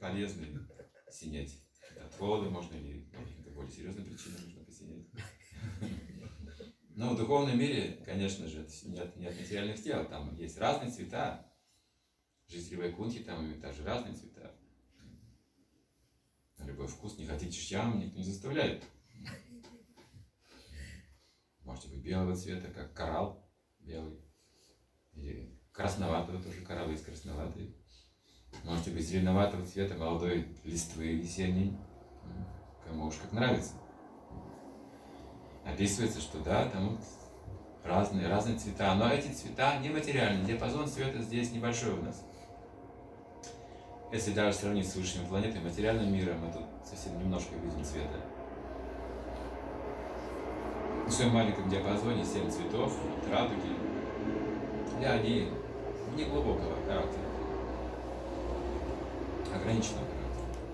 полезный — синеть. От холода можно, или это более серьезная причина, нужно посинеть. Но в духовном мире, конечно же, это не от, не от материальных тел. Там есть разные цвета. Жители Вайкунтхи там имеют также разные цвета. На любой вкус. Не хотите шьям, никто не заставляет. Можете быть белого цвета, как коралл белый. Или красноватого, тоже кораллы из красноватой. Можете быть зеленоватого цвета, молодой листвы весенней. Кому уж как нравится. Описывается, что да, там разные, разные цвета. Но эти цвета нематериальны. Диапазон цвета здесь небольшой у нас. Если даже сравнить с высшими планетами, материальным миром, мы тут совсем немножко видим цвета. В своем маленьком диапазоне семь цветов, радуги. И они не глубокого характера. Ограниченного характера.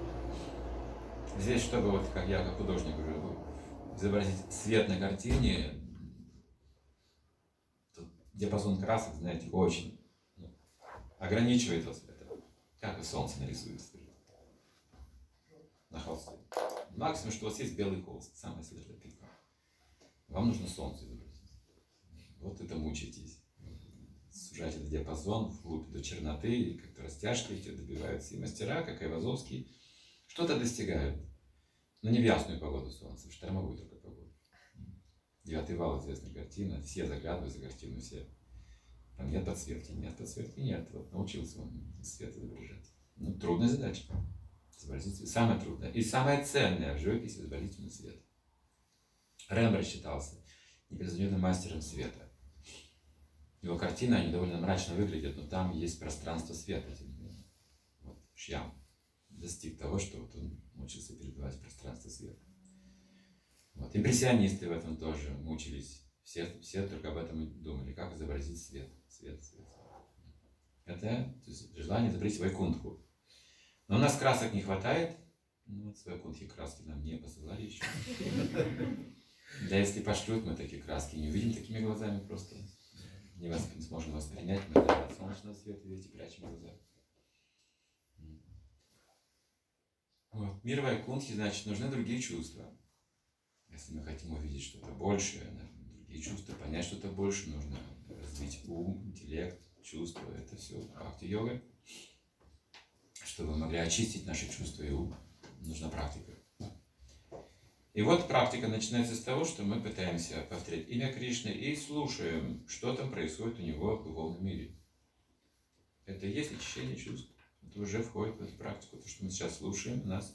Здесь, чтобы, вот как я, как художник, уже изобразить цвет на картине, тут диапазон красок, знаете, очень ограничивает вас это. Как и солнце нарисуется, скажите, на холсте. Максимум, что у вас есть белый холст, самая светлая пикра. Вам нужно солнце изобразить. Вот это мучаетесь. Сужать этот диапазон вглубь до черноты, и как-то растяжки эти добиваются и мастера, как и Айвазовский, что-то достигают. Но не в ясную погоду солнца, в штормовую только погоду. Девятый вал — известная картина, все заглядывают за картину, все. Там нет подсветки, нет подсветки, нет. Вот научился он свет изображать. Ну, трудная задача. Изобразить самое трудное. И самое ценное в живописи — изобразительный свет. Рембрандт считался непревзойденным мастером света. Его картины, они довольно мрачно выглядят, но там есть пространство света, тем не менее. Вот шьям достиг того, что вот он мучился передавать пространство света. Вот. Импрессионисты в этом тоже мучились. Все, все только об этом и думали, как изобразить свет. Свет, свет. Это, то есть, желание изобразить Вайкунтху. Но у нас красок не хватает. Ну вот с Вайкунтхи краски нам не посылали еще. Да если пошлют, мы такие краски не увидим такими глазами просто. Не, восп... не сможем воспринять, мы даже от солнечного света, видите, прячем глаза. Вот. Мир Вайкунтхи, значит, нужны другие чувства. Если мы хотим увидеть что-то большее, другие чувства, понять что-то большее, нужно развить ум, интеллект, чувства, это все бхакти-йога. Чтобы мы могли очистить наши чувства и ум, нужна практика. И вот практика начинается с того, что мы пытаемся повторять имя Кришны и слушаем, что там происходит у него в духовном мире. Это и есть очищение чувств. Это уже входит в эту практику. То, что мы сейчас слушаем, у нас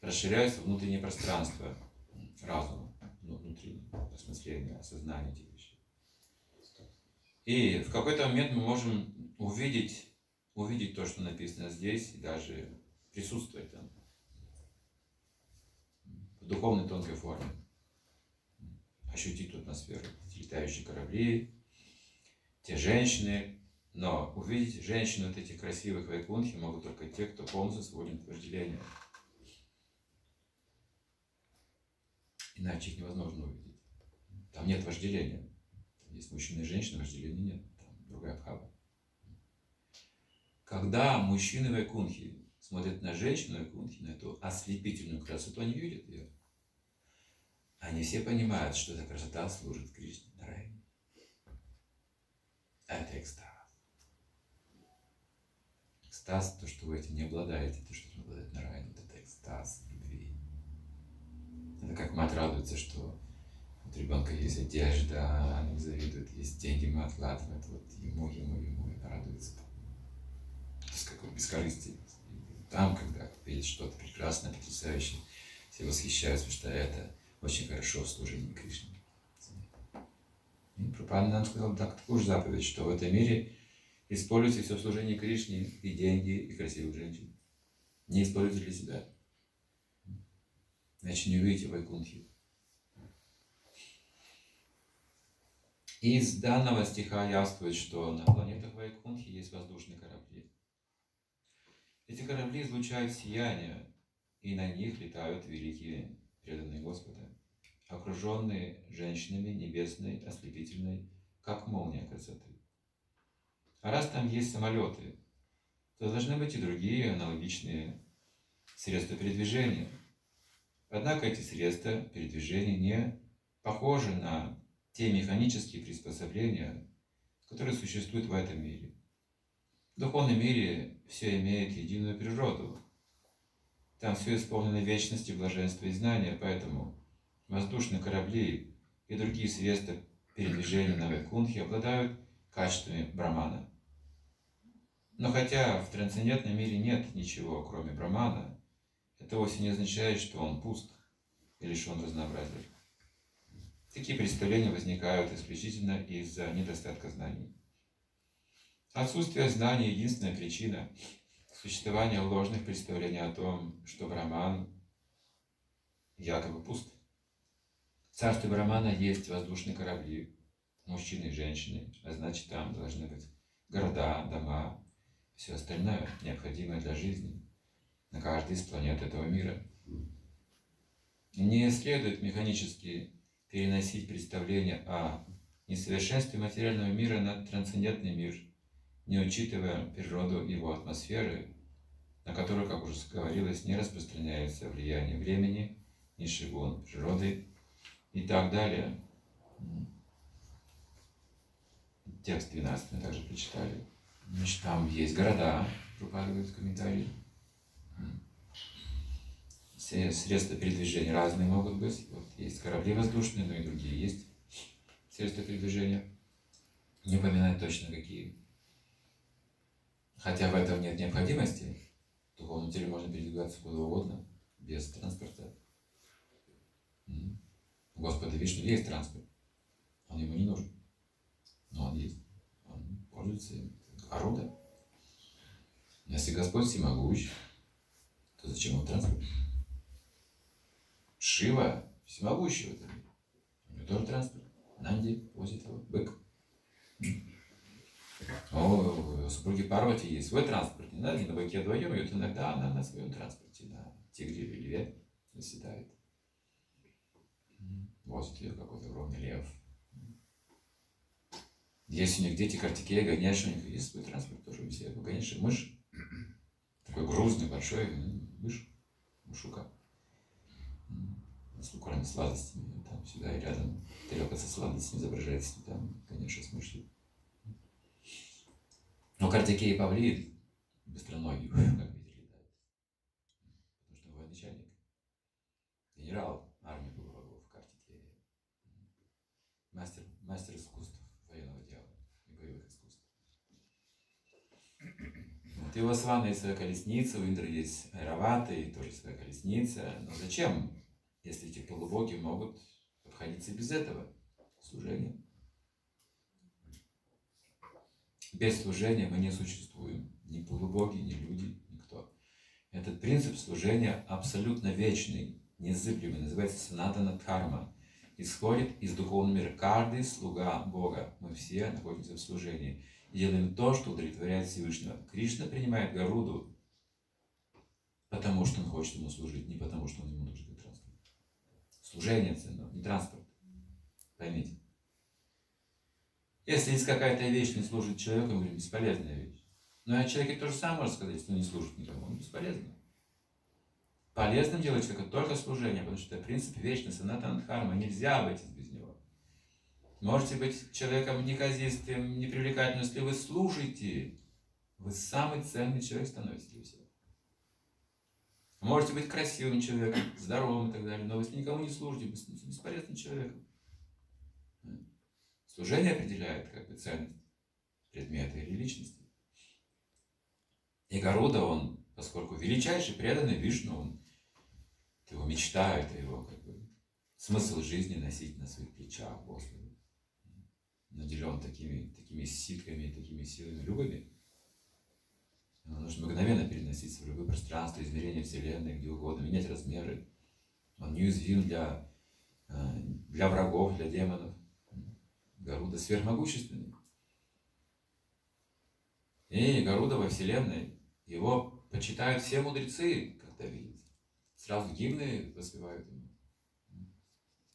расширяется внутреннее пространство разума, ну, внутреннего осмысления, осознания этих вещей. И в какой-то момент мы можем увидеть, увидеть то, что написано здесь, и даже присутствовать там в духовной тонкой форме. Ощутить атмосферу, летающие корабли, те женщины. Но увидеть женщину вот этих красивых вайкунтхи могут только те, кто полностью свободен от вожделения. Иначе их невозможно увидеть. Там нет вожделения. Там есть мужчина и женщина, вожделения нет. Там другая бхава. Когда мужчины вайкунтхи смотрят на женщину вайкунтхи, на эту ослепительную красоту, они видят ее. Они все понимают, что эта красота служит Кришне на рай. Это экстаз. Экстаз, то, что вы этим не обладаете, то, что не обладает Нараяна, вот это экстаз любви. Это как мать радуется, что у ребенка есть одежда, она завидует, есть деньги, мы откладываем, вот ему, ему, ему, и она радуется. С какой бескорыстием. Там, когда видит что-то прекрасное, потрясающее, все восхищаются, потому что это очень хорошо в служении Кришне. И Прабхупада нам сказал такую же заповедь, что в этом мире используйте все в служении Кришне, и деньги, и красивых женщин. Не используйте для себя. Иначе не увидите вайкунтхи. Из данного стиха явствует, что на планетах вайкунтхи есть воздушные корабли. Эти корабли излучают сияние, и на них летают великие преданные Господа, окруженные женщинами небесной, ослепительной, как молния красоты. А раз там есть самолеты, то должны быть и другие аналогичные средства передвижения. Однако эти средства передвижения не похожи на те механические приспособления, которые существуют в этом мире. В духовном мире все имеет единую природу. Там все исполнено вечности, блаженства и знания, поэтому воздушные корабли и другие средства передвижения на Вайкунтхе обладают качествами Брамана. Но хотя в трансцендентном мире нет ничего, кроме Брамана, это вовсе не означает, что он пуст и лишен разнообразия. Такие представления возникают исключительно из-за недостатка знаний. Отсутствие знаний – единственная причина существования ложных представлений о том, что Браман якобы пуст. В царстве Брамана есть воздушные корабли, мужчины и женщины, а значит, там должны быть города, дома, все остальное, необходимое для жизни на каждой из планет этого мира. Не следует механически переносить представление о несовершенстве материального мира на трансцендентный мир, не учитывая природу его атмосферы, на которую, как уже говорилось, не распространяется влияние времени, ни шигун природы и так далее. Текст двенадцатый мы также прочитали. Значит, там есть города, пропадают комментарии. Все средства передвижения разные могут быть. Вот есть корабли воздушные, но и другие есть средства передвижения. Не упоминать точно какие. Хотя в этом нет необходимости. В духовном теле можно передвигаться куда угодно, без транспорта. У Господа Вишну есть транспорт. Он ему не нужен. Но он есть. Он пользуется им. Орудие. Если Господь всемогущ, то зачем он транспорт? Шива всемогущий в этом мире. У него тоже транспорт. Нанди возит его. Бык. О, у супруги Парвати есть свой транспорт. Не надо, не на быке вдвоем, и вот иногда она на своем транспорте, на тигре или льве заседает. Возит ее какой-то огромный лев. Если у них дети картики, гоняешь, у них есть свой транспорт тоже у всех. Гоняешь мышь, такой грузный, большой, мышь, мышука. С лукрами сладостями, там сюда и рядом. Тарелка со сладостями изображается, там, конечно, с мышью. Но Картикей и Павлин быстроногий, как ветер летает. Потому что военачальник, генерал армии был врагов Картикея, мастер, мастер искусств военного дела и боевых искусств. Вот, и у Асвана есть своя колесница, у Индры есть Айравата и тоже своя колесница. Но зачем, если эти полубоги могут обходиться и без этого служения? Без служения мы не существуем. Ни полубоги, ни люди, никто. Этот принцип служения абсолютно вечный, незыблемый, называется санатана дхарма. Исходит из духовного мира. Каждый слуга Бога. Мы все находимся в служении. И делаем то, что удовлетворяет Всевышнего. Кришна принимает Гаруду, потому что он хочет ему служить, не потому что он ему нужен как транспорт. Служение ценно, не транспорт. Поймите. Если есть какая-то вещь, не служит человеку, мы говорим, бесполезная вещь. Но и о человеке то же самое можно сказать, что не служит никому, он бесполезный. Полезным делать человека только служение, потому что это принцип вечный, санатана дхарма, нельзя обойтись без него. Можете быть человеком неказистым, непривлекательным, если вы служите, вы самый ценный человек становитесь для всех. Можете быть красивым человеком, здоровым и так далее, но если никому не служите, вы становитесь бесполезным человеком. Служение определяет как бы ценность предмета или личности. И Гаруда, он, поскольку величайший преданный Вишну, он, это его мечта, это его как бы смысл жизни носить на своих плечах Господа. Наделен такими, такими ситками, такими силами, любыми. Его нужно мгновенно переноситься в любое пространство, измерение Вселенной, где угодно, менять размеры. Он неуязвим для, для врагов, для демонов. Гаруда сверхмогущественный. И Гаруда во Вселенной, его почитают все мудрецы, когда видят. Сразу гимны воспевают ему.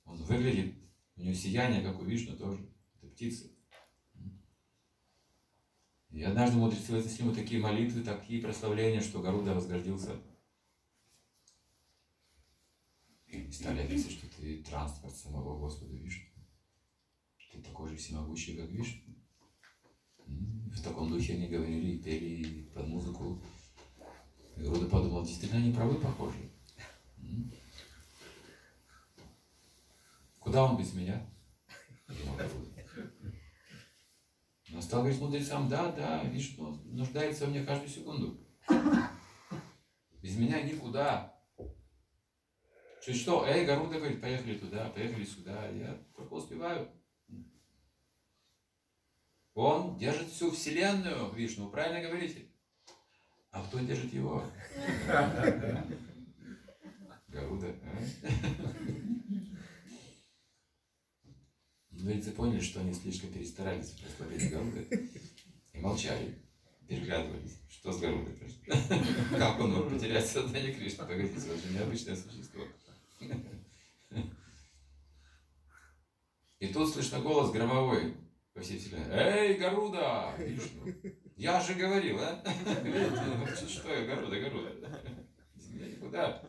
Он выглядит, у него сияние, как у Вишну тоже. Это птица. И однажды мудрецы вознесли ему такие молитвы, такие прославления, что Гаруда возгордился. И стали описывать, что ты транспорт самого Господа Вишну. Ты такой же всемогущий, как Вишну. В таком духе они говорили и пели под музыку. И Гаруда подумал, действительно они правы, похожи. Куда он без меня? Но стал говорить мудрецам, да, да, Вишну нуждается во мне каждую секунду. Без меня никуда. Чуть что, эй, Гаруда говорит, поехали туда, поехали сюда, я только успеваю. Он держит всю Вселенную, Вишну, вы правильно говорите? А кто держит его? Гаруда. Мудрецы поняли, что они слишком перестарались в прославлении Гаруды и молчали, переглядывались, что с Гарудой происходит. Как он мог потерять сознание Кришны? Погодите, это же необычное существо. И тут слышно голос громовой. Во всей вселенной. Эй, Гаруда! Вишну. Я же говорил, а? Что я, Гаруда, Гаруда? Без меня никуда.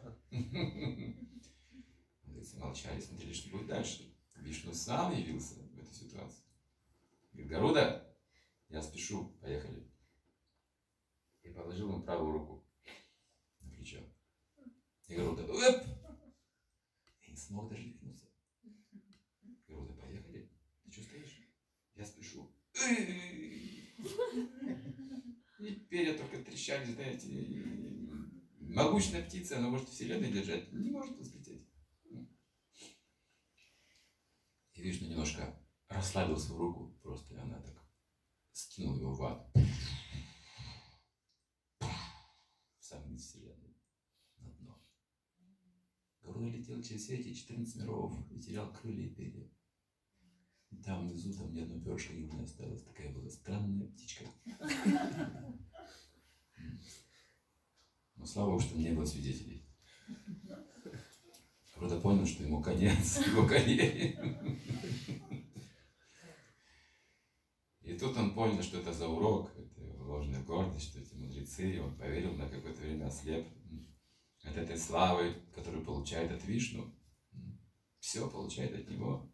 Молчали, смотрели, что будет дальше. Вишну сам явился в этой ситуации. Говорит, Гаруда, я спешу, поехали. И положил ему правую руку на плечо. И Гаруда, оп! И не смог даже двигаться. Гаруда, поехали. Ты что стоишь? Я спешу. И перья только трещали, знаете. Могучная птица, она может Вселенную держать. Не может взлететь. И Вишну немножко расслабил свою руку. Просто она так скинула его в ад. В самом низ Вселенной. На дно. Гаруда летел через все эти четырнадцать миров и терял крылья и перья. И там внизу, там ни одно перышко не осталось. Такая была странная птичка. Но слава богу, что не было свидетелей. Гаруда понял, что ему конец, его карьере. И тут он понял, что это за урок, это ложная гордость, что эти мудрецы, он поверил, на какое-то время ослеп от этой славы, которую получает от Вишну. Все получает от него.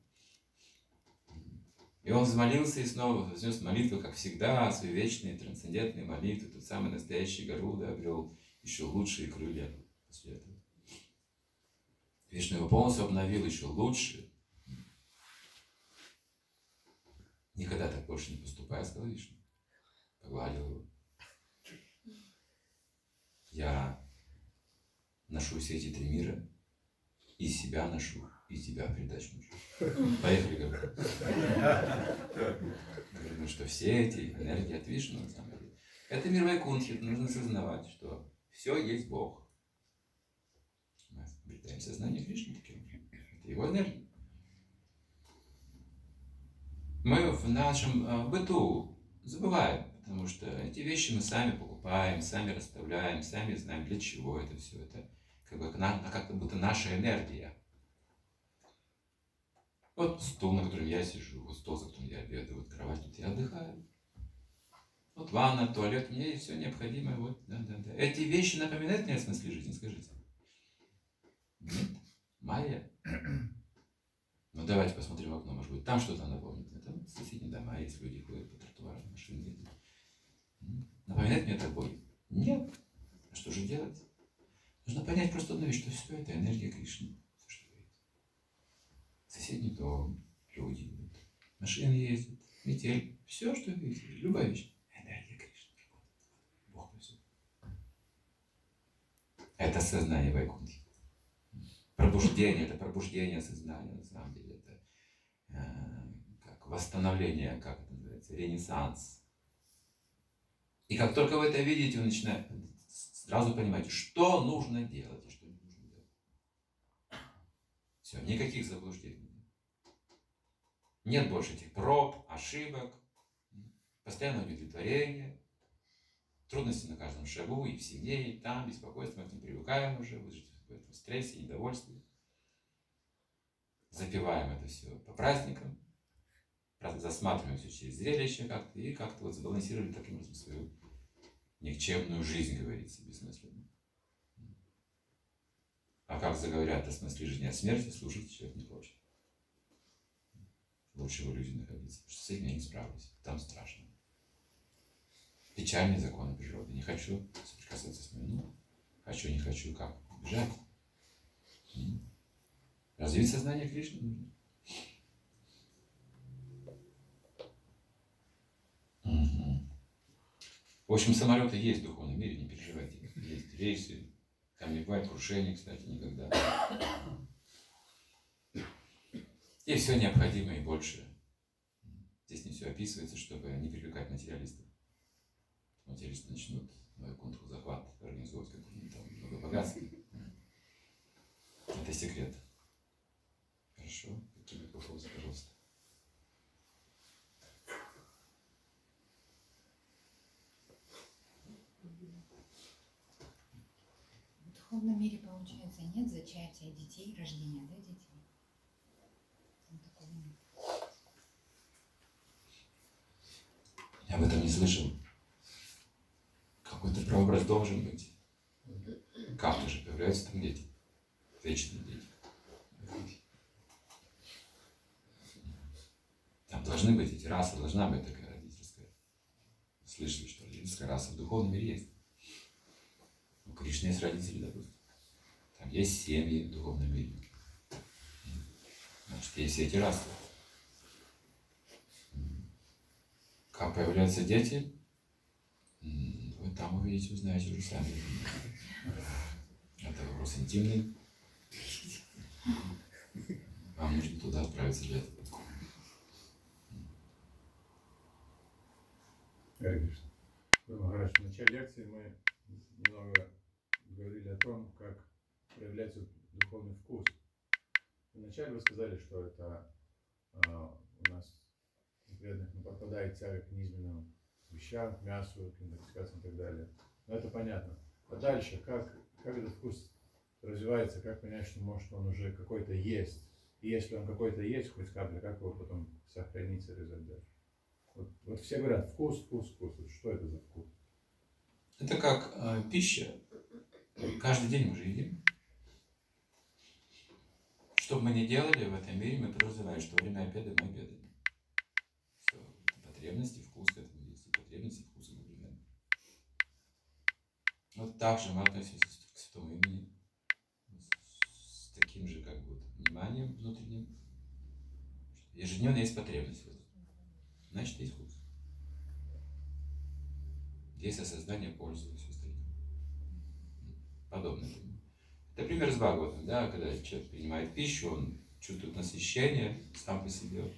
И он взмолился и снова вознес молитву, как всегда, свои вечные трансцендентные молитвы. Тот самый настоящий Гаруда обрел еще лучшие крылья после этого. Вишну его полностью обновил еще лучше. Никогда так больше не поступай, сказал Вишну. Погладил его. Я ношу все эти три мира. И себя ношу, и тебя притащу. Поехали, говорю. Говорю, ну что все эти энергии от Вишну, на самом деле. Это мир Вайкунтхи, нужно сознавать, что все есть Бог. Мы обретаем сознание Кришны таким. Это его энергия. Мы в нашем быту забываем, потому что эти вещи мы сами покупаем, сами расставляем, сами знаем, для чего это все это. Как бы как будто наша энергия. Вот стол, на котором я сижу, вот стол, за которым я обедаю, вот кровать, тут я отдыхаю. Вот ванна, туалет, мне и все необходимое. Вот, да, да, да. Эти вещи напоминают мне о смысле жизни, скажите? Нет? Майя? Ну давайте посмотрим в окно, может быть, там что-то напомнит. Там соседние дома есть, люди ходят по тротуарам, машины едут. Напоминает мне о тобой? Нет. А что же делать? Нужно понять просто одну вещь, что все это энергия Кришны. Все, что говорит. Соседний дом, люди едут, машины ездят, метель. Все, что видите, любая вещь. Энергия Кришны. Бог присутствует. Это сознание Вайкунтхи. Пробуждение, это пробуждение сознания, на самом деле. Это э, как восстановление, как это называется, ренессанс. И как только вы это видите, вы начинаете... Сразу понимаете, что нужно делать и что не нужно делать. Все, никаких заблуждений. Нет больше этих проб, ошибок, постоянного удовлетворения, трудности на каждом шагу, и в семье, и там, беспокойство, мы к ним привыкаем уже, вы жить в этом стрессе, недовольстве. Запиваем это все по праздникам, засматриваем все через зрелище как-то, и как-то вот сбалансировали таким образом свою никчемную жизнь, говорится, бессмысленно. А как заговорят о смысле жизни, о смерти, служить человек не хочет. Лучше в иллюзии находиться, потому что с этим я не справлюсь, там страшно. Печальные законы природы. Не хочу соприкасаться с миром. Ну, хочу, не хочу, как? Бежать. Развить сознание Кришны нужно. В общем, самолеты есть в духовном мире, не переживайте. Есть рейсы, там не бывает крушений, кстати, никогда. И все необходимое и больше. Здесь не все описывается, чтобы не привлекать материалистов. Материалисты начнут Вайкунтху захват организовывать, какой-нибудь там много богатств. Это секрет. Хорошо? Тебе пожалуйста, пожалуйста. В духовном мире, получается, нет зачатия детей, рождения, да, детей? Там такого нет. Я об этом не слышал. Какой-то прообраз должен быть. Как-то же появляются там дети. Вечные дети. Там должны быть эти расы, должна быть такая родительская. Слышали, что родительская раса в духовном мире есть. У Кришны есть родители, допустим. Там есть семьи в духовном мире. Значит, есть эти расы. Как появляются дети, вы там увидите, узнаете уже сами. Это вопрос интимный. Вам нужно туда отправиться для этого. Хорошо, в начале лекции мы много говорили о том, как проявляется духовный вкус. Вначале вы сказали, что это э, у нас преданных попадает тяга к низменным вещам, к мясу, к интоксикациям и так далее. Но это понятно. А дальше, как, как этот вкус развивается, как понять, что может он уже какой-то есть? И если он какой-то есть, хоть капля, как его потом сохранить и развивать? Вот, вот все говорят, вкус, вкус, вкус. Вот что это за вкус? Это как э, пища. Каждый день мы же едим. Что бы мы ни делали в этом мире, мы подразумеваем, что время обеда мы обедаем. потребности, вкус к этому есть, и потребности, вкус одновременно. Вот так же мы относимся к святому имени, с таким же как бы вниманием внутренним. Ежедневно есть потребность, значит есть вкус. Есть осознание пользы и все остальное. Подобное. Это пример с Бхагаватом, да, когда человек принимает пищу, он чувствует насыщение сам по себе.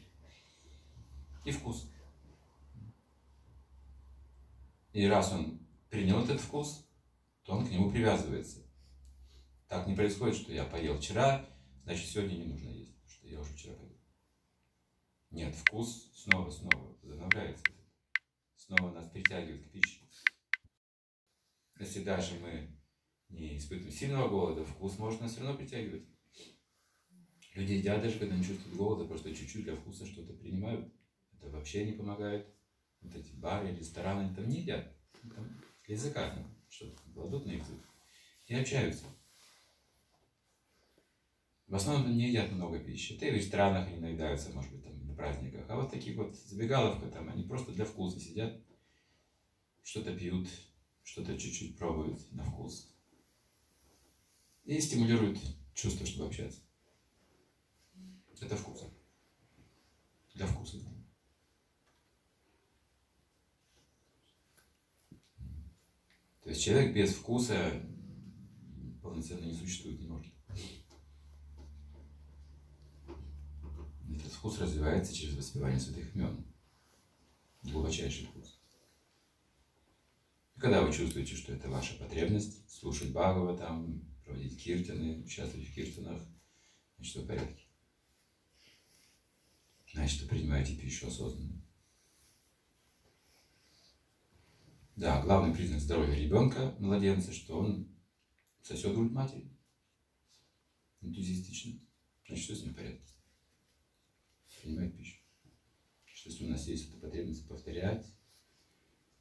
И вкус. И раз он принял этот вкус, то он к нему привязывается. Так не происходит, что я поел вчера, значит сегодня не нужно есть, потому что я уже вчера поел. Нет, вкус снова-снова возобновляется. Снова нас притягивает к пище. Если даже мы не испытываем сильного голода, вкус может нас все равно притягивать. Люди едят даже, когда не чувствуют голода, просто чуть-чуть для вкуса что-то принимают. Это вообще не помогает. Вот эти бары, рестораны, там не едят. Там языка что-то кладут на язык и общаются. В основном не едят много пищи. Да и в ресторанах они наедаются, может быть, там на праздниках. А вот такие вот забегаловка там, они просто для вкуса сидят, что-то пьют, что-то чуть-чуть пробуют на вкус. И стимулируют чувство, чтобы общаться. Это вкус. Для вкуса. То есть человек без вкуса полноценно не существует, не может. Этот вкус развивается через воспевание святых имен. Глубочайший вкус. И когда вы чувствуете, что это ваша потребность, слушать Бхагаватам, проводить киртаны, участвовать в киртанах, значит, вы в порядке. Значит, вы принимаете пищу осознанно. Да, главный признак здоровья ребенка, младенца, что он сосет грудь матери. Энтузиастично. Значит, что с ним в порядке? Принимает пищу. Что если у нас есть эта потребность повторять,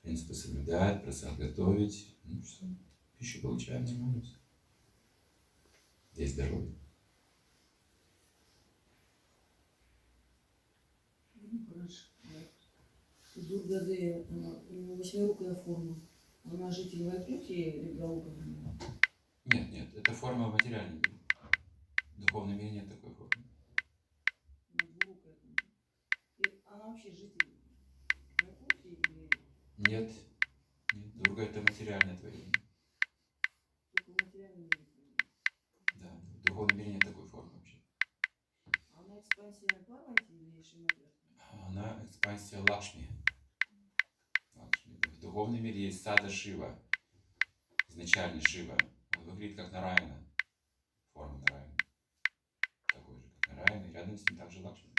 принципы соблюдать, процесс готовить, ну что, пищу получаем, нормально. Есть здоровье. Дургаде, у него восьмирукая форма. Она житель Вайкунтхи или Гаукана? Нет, нет, это форма материальная. В духовном мире нет такой формы. Она вообще житель Вайкунтхи или... Нет, нет, Дурга это материальное творение. Только материальное творение? Да, в духовном мире нет такой формы вообще. Она экспансия Парвати или Шримад-Бхагаватам? Она экспансия Лакшми. В духовном мире есть сада Шива, изначально Шива. Он выглядит как Нараяна, форма Нараяна. Такой же, как Нараяна, и рядом с ним также Лакшми.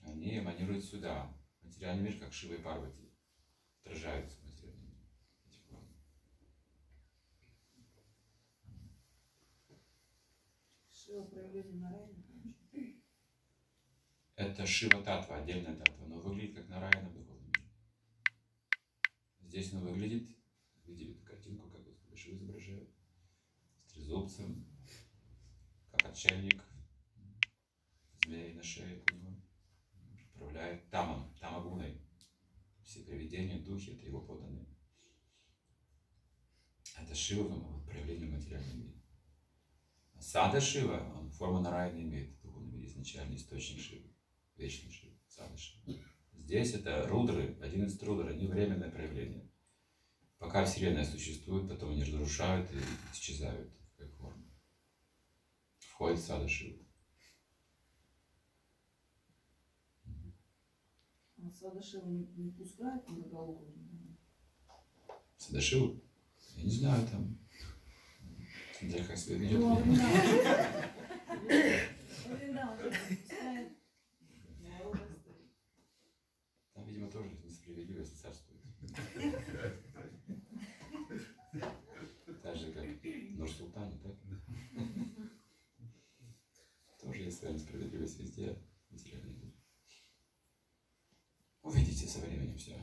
Они эманируют сюда, в материальный мир, как Шива и Парвати. Отражаются в материальном мире. Шива проявление Нараяна? Это Шива-татва, отдельная татва, но выглядит как Нараяна в духовном мире. Здесь он выглядит, видели эту картинку, как Господа Шиву изображают, с трезубцем, как отшельник, змеей на шее у него, управляет тамом, тамагуной. Все привидения, духи, это его поданные. Это Шива, но проявление в материальном мире. А сада Шива, он форму Нараяна имеет, в духовном мире изначальный источник Шивы. Вечный Шива, сада Шива. Здесь это рудры, одиннадцать рудр, они временное проявление. Пока Вселенная существует, потом они разрушают и исчезают, как форма. Входит сада Шива. А сада Шива не пускает на голову? Сада Шива? Я не знаю, там... Смотря как себя ведет. Там, видимо, тоже несправедливость царствует. Так же, как в Нур-Султане, так? Тоже есть своя несправедливость везде. Увидите со временем все.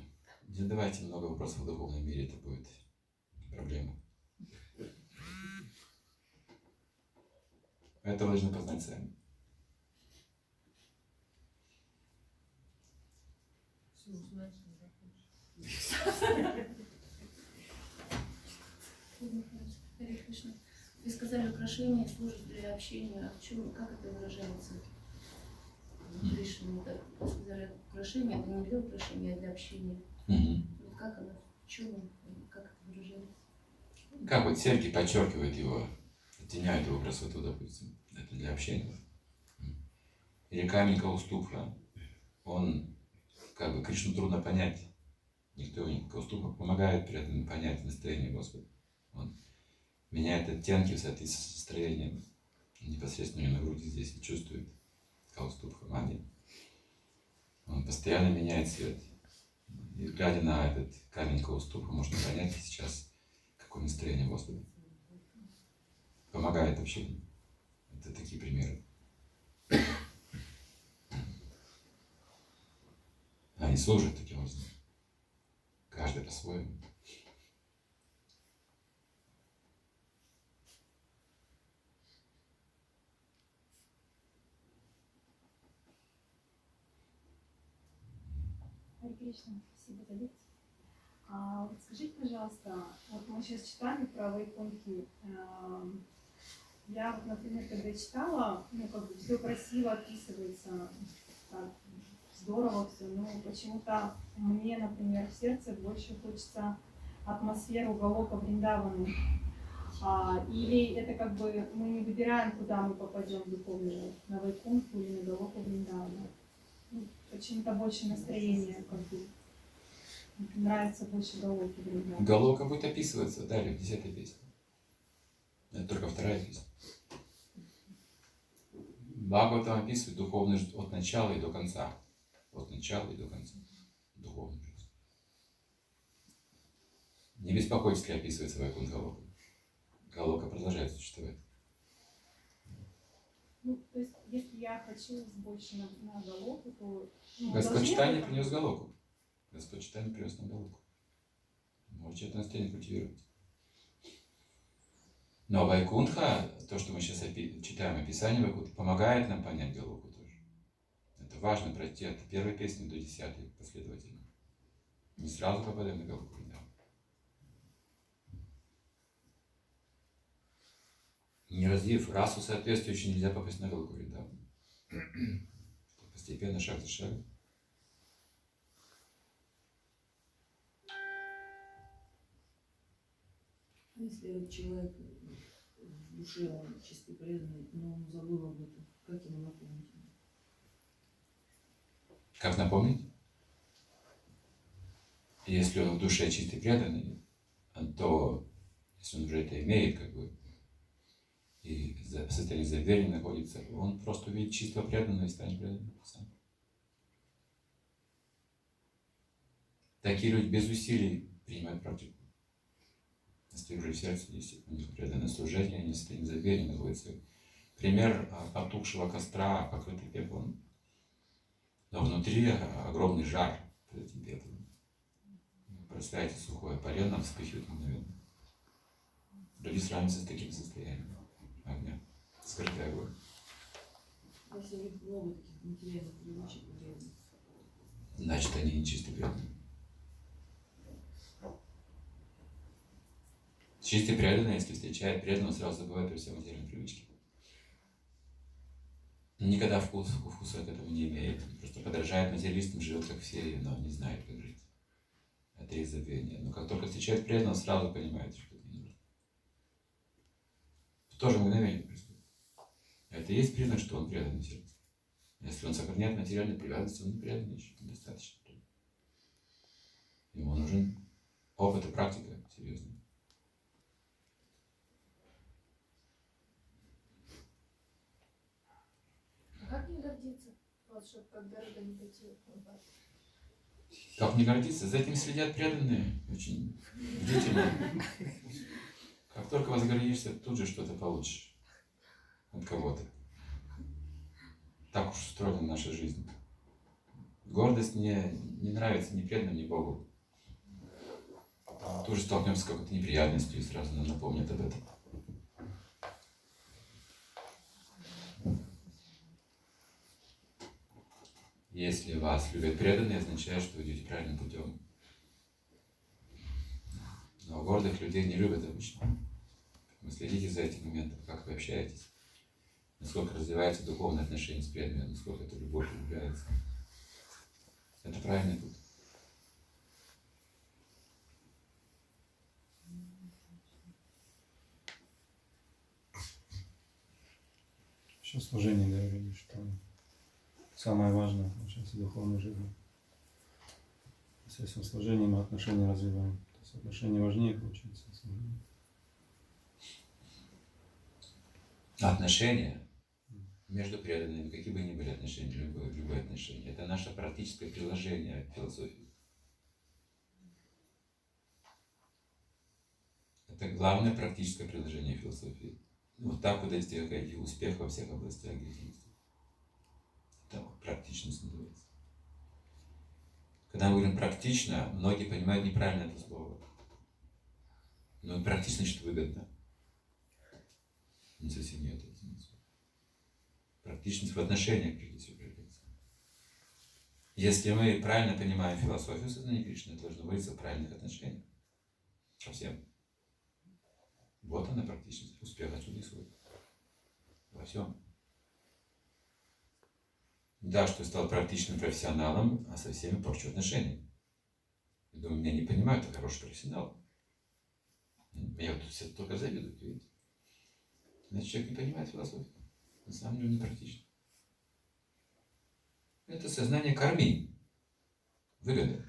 Не задавайте много вопросов в духовном мире, это будет проблема. Это вы должны познать сами. Вы сказали, украшение служит для общения. А в чем, как это выражается? Кришна, вы сказали, украшение, это не для украшения, а для общения. Угу. Вот как оно, в чем, как это выражается? Как вот серьги подчеркивают его, оттеняют его красоту, допустим. Это для общения. Или камень Каустубха. Он, как бы, Кришну трудно понять. Никто его не Каустубха помогает при этом понять настроение Господа. Он меняет оттенки в соответствии с настроением. Непосредственно на груди здесь и чувствует Каустубха Мани. Он постоянно меняет цвет. И глядя на этот камень Каустубха, можно понять сейчас, какое настроение Господа. Помогает общению. Это такие примеры. Они служат таким образом. Каждый по-своему. Кришна, спасибо за лекцию. А, вот скажите, пожалуйста, вот мы сейчас читали про Вайкунтху. Я, вот, например, когда читала, ну, как бы все красиво описывается, так, здорово все, но почему-то мне, например, в сердце больше хочется атмосферу уголока Вриндавана. А, или это как бы мы не выбираем, куда мы попадем духовно, на Вайкунтху или на уголок Вриндавана. Ну, почему-то больше настроения, как бы, нравится больше уголок Вриндавана. Уголока будет описываться далее в десятой песне. Это только вторая песня. Бхагаватам описывает духовный жизнь от начала и до конца. От начала и до конца. Духовный жизнь. Не беспокойтесь, как описывается Вайкунтха Лока. Галока продолжает существовать. Ну, то есть, если я хочу больше на, на Галоку, то... Ну, Господь Читания это... принес Галоку. Господь Читания принес на Галоку. Можете это настроение культивировать. Но Вайкунтха, то, что мы сейчас опи читаем описание Вайкунтха, помогает нам понять Галоку тоже. Это важно пройти от первой песни до десятой последовательно. Не сразу попадаем на Галоку. Да. Не развив расу соответствующую, нельзя попасть на Галоку. Да. Постепенно, шаг за шагом. Если человек в душе, он чистый, преданный, но он забыл об этом, как ему напомнить? Как напомнить? Если он в душе чистый, преданный, то, если он уже это имеет, как бы, и в состоянии заверения находится, он просто увидит чистого преданного и станет преданным сам. Такие люди без усилий принимают практику. Если уже в сердце есть преданное служение, они в состоянии заверения находятся. Пример потухшего костра, покрытый пеплом. Но внутри огромный жар под этим пеплом. Представляете, сухое полено вспыхивает мгновенно. Люди сравниваются с таким состоянием огня. Скрытый огонь. Если у них много таких материалов, значит, вредны. Значит, они нечисто вредны. Чистый преданный, если встречает преданного, сразу забывает про все материальные привычки. Никогда вкус, вкуса от этого не имеет. Просто подражает материалистам, живет как все, но не знает, как жить. Это из забвения. Но как только встречает преданного, сразу понимает, что это не нужно. Тоже мгновение происходит. Это и есть признак, что он преданный сердце. Если он сохраняет материальные привязанности, он не преданный еще недостаточно. Ему нужен опыт и практика серьезная. Как не гордиться, вот, чтобы как дорога не пойти? Как не гордиться? За этим следят преданные, очень бдительные. Как только возгордишься, тут же что-то получишь от кого-то. Так уж устроена наша жизнь. Гордость мне не нравится ни преданным, ни Богу. Тут же столкнемся с какой-то неприятностью и сразу нам напомнят об этом. Если вас любят преданные, означает, что вы идете правильным путем. Но Но гордых людей не любят обычно. Вы следите за этим моментом, как вы общаетесь, насколько развивается духовное отношение с предметом, насколько эта любовь влюбляется. Это правильный путь. Еще служение, да, я говорю, что самое важное в духовной жизни. Посредством служения мы отношения развиваем. То есть отношения важнее получается. Отношения между преданными, какие бы ни были отношения, любые, любые отношения, это наше практическое приложение философии. Это главное практическое приложение философии. Вот так вот достигает успех во всех областях деятельности. Это вот практичность называется. Когда мы говорим практично, многие понимают неправильно это слово. Но практично, что выгодно. Не совсем нет. Практичность в отношениях, прежде всего, проявляется. Если мы правильно понимаем философию сознания Кришны, это должно быть в правильных отношениях. Ко всем. Вот она практичность. Успех отсюда исходит. Во всем. Да, что стал практичным профессионалом, а со всеми порчу отношения. Я думаю, меня не понимают, я хороший профессионал. Меня вот тут все только завидуют, видите. Значит, человек не понимает философию. На самом деле не практично. Это сознание кармы. Выгода.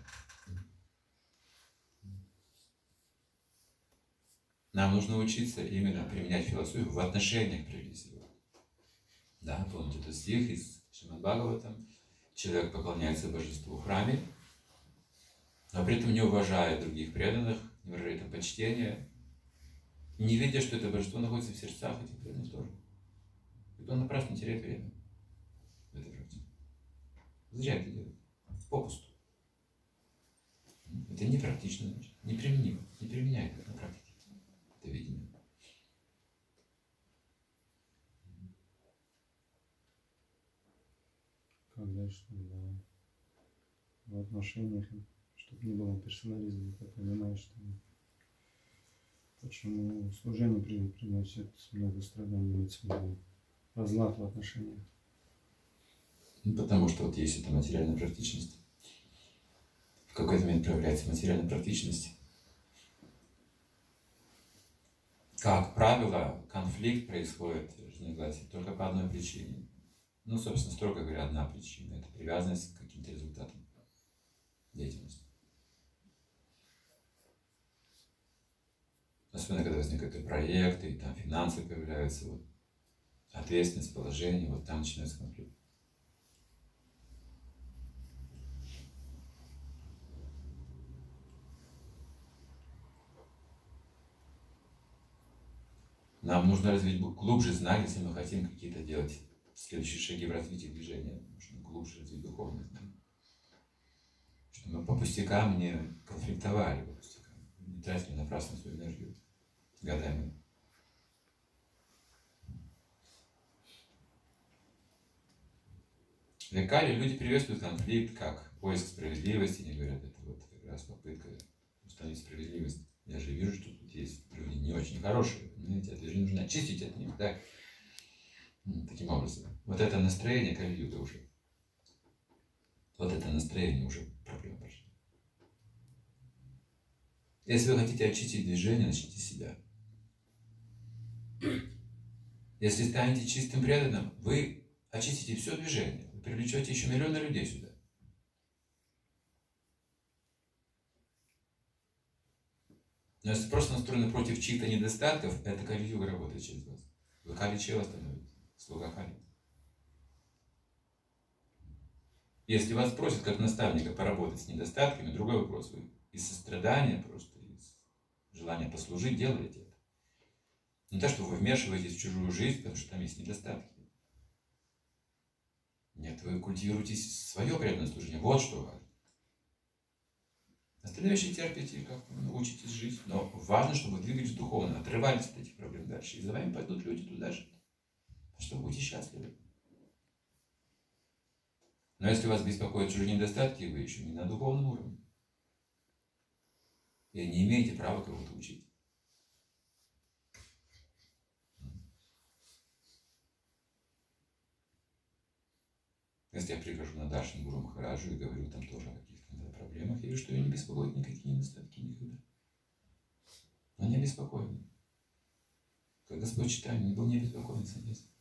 Нам нужно учиться именно применять философию в отношениях, прежде всего. Да, помните этот стих из Шримад-Бхагаватам. Человек поклоняется божеству в храме, но при этом не уважая других преданных, не выражает им почтения, не видя, что это божество находится в сердцах этих преданных тоже. И он напрасно теряет время в этой практике. Зря это делает. Попусту. Это непрактично, значит. Неприменимо. Не применяет это на практике. Это видение. Конечно, да. В отношениях, чтобы не было персонализма, ты понимаешь, что... Почему служение приносит много страданий, много разлад в отношениях? Ну, потому что вот есть эта материальная практичность. В какой-то момент проявляется материальная практичность. Как правило, конфликт происходит, разногласия, только по одной причине. Ну, собственно, строго говоря, одна причина. Это привязанность к каким-то результатам деятельности. Особенно, когда возникают проекты, и там финансы появляются, вот, ответственность, положение, вот там начинается конфликт. Нам нужно развить глубже знания, если мы хотим какие-то делать следующие шаги в развитии движения. Нужно глубже развить духовность. Чтобы мы по пустякам не конфликтовали, по пустякам, не тратили напрасно свою энергию годами. Веками люди приветствуют конфликт как поиск справедливости, они говорят, это вот как раз попытка установить справедливость. Я же вижу, что тут есть люди не очень хорошие, понимаете, а движение нужно очистить от них, да? Таким образом. Вот это настроение кали-юга уже. Вот это настроение уже проблема пошла. Если вы хотите очистить движение, начните с себя. Если станете чистым преданным, вы очистите все движение, вы привлечете еще миллионы людей сюда. Но если просто настроены против чьих-то недостатков, это кали-юга работает через вас. Вы кали-чева становитесь, слуга кали. Если вас просят как наставника поработать с недостатками, другой вопрос, вы из сострадания просто, из желания послужить делаете это. Не то, что вы вмешиваетесь в чужую жизнь, потому что там есть недостатки. Нет, вы культивируете свое преданное служение. Вот что важно. Остальные терпите, как учитесь жить. Но важно, чтобы вы двигались духовно, отрывались от этих проблем дальше. И за вами пойдут люди туда же. Чтобы будете счастливы. Но если вас беспокоят чужие недостатки, вы еще не на духовном уровне. и не имеете права кого-то учить. Если я прихожу на Даршан Гуру Махараджу и говорю там тоже о каких-то проблемах, я вижу, что ее не беспокоят никакие недостатки никогда. Но не обеспокоен. Когда Господь читали, он был не обеспокоен, соответственно.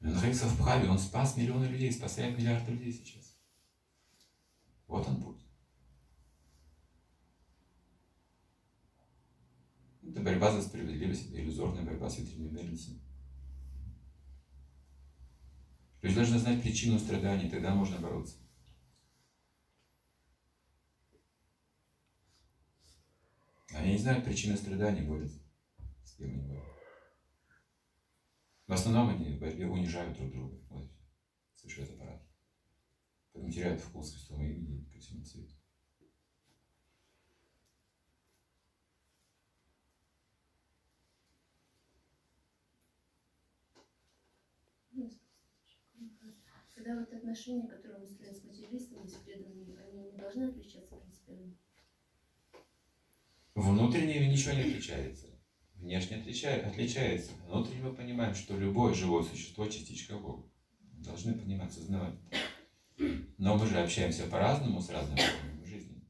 Он находился в Бхаве, он спас миллионы людей, спасает миллиард людей сейчас. Вот он путь. Это борьба за справедливость, это иллюзорная борьба с ветряными мельницами. Люди должны знать причину страданий, тогда можно бороться. Они не знают причины страданий, борются с кем они борются. В основном они в борьбе унижают друг друга. Вот, совершают аппарат. Потом теряют вкус к святому имени, ко всему цвету. Когда вот отношения, которые мы строим с материалистами, с преданными, они не должны отличаться принципиально? Внутренне ничего не отличается. Внешне отличается. Внутренне мы понимаем, что любое живое существо – частичка Бога. Мы должны понимать, сознавать. Но мы же общаемся по-разному с разными формами жизни.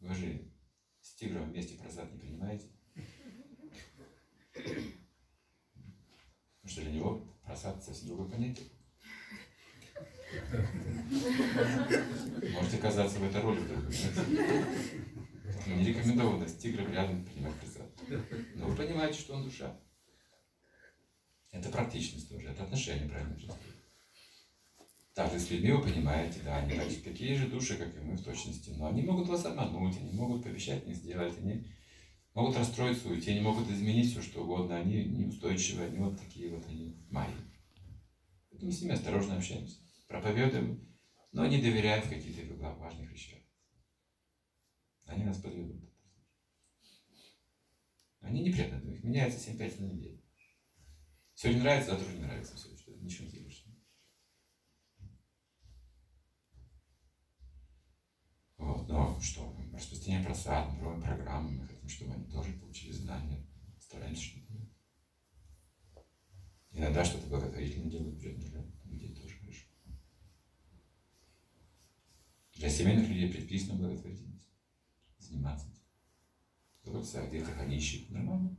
Вы же с тигром вместе просад не принимаете? Потому что для него просад совсем другое понятие. Можете оказаться в этой роли в другом месте. Не рекомендовано с тигром рядом принимать просад. Но вы понимаете, что он душа. Это практичность тоже, это отношение, правильно? Также с людьми вы понимаете, да, они такие же души, как и мы в точности. Но они могут вас обмануть, они могут пообещать не сделать, они могут расстроиться, уйти, они могут изменить все, что угодно. Они неустойчивы, они вот такие вот, они майя. Поэтому с ними осторожно общаемся, проповедуем, но не доверяя в какие-то важных вещах. Они нас подведут. Они неприятны, но их меняется семь-пять на неделю. Сегодня нравится, завтра не нравится. Все, что ничего не делаешь. Вот, но что, мы распространяем просад, мы проводим программы, мы хотим, чтобы они тоже получили знания, стараемся что-то делать. Иногда что-то благотворительное делают, для людей тоже хорошо. Для семейных людей предписано благотворительность, заниматься этим. Заботиться о детях, о нищих, нормально.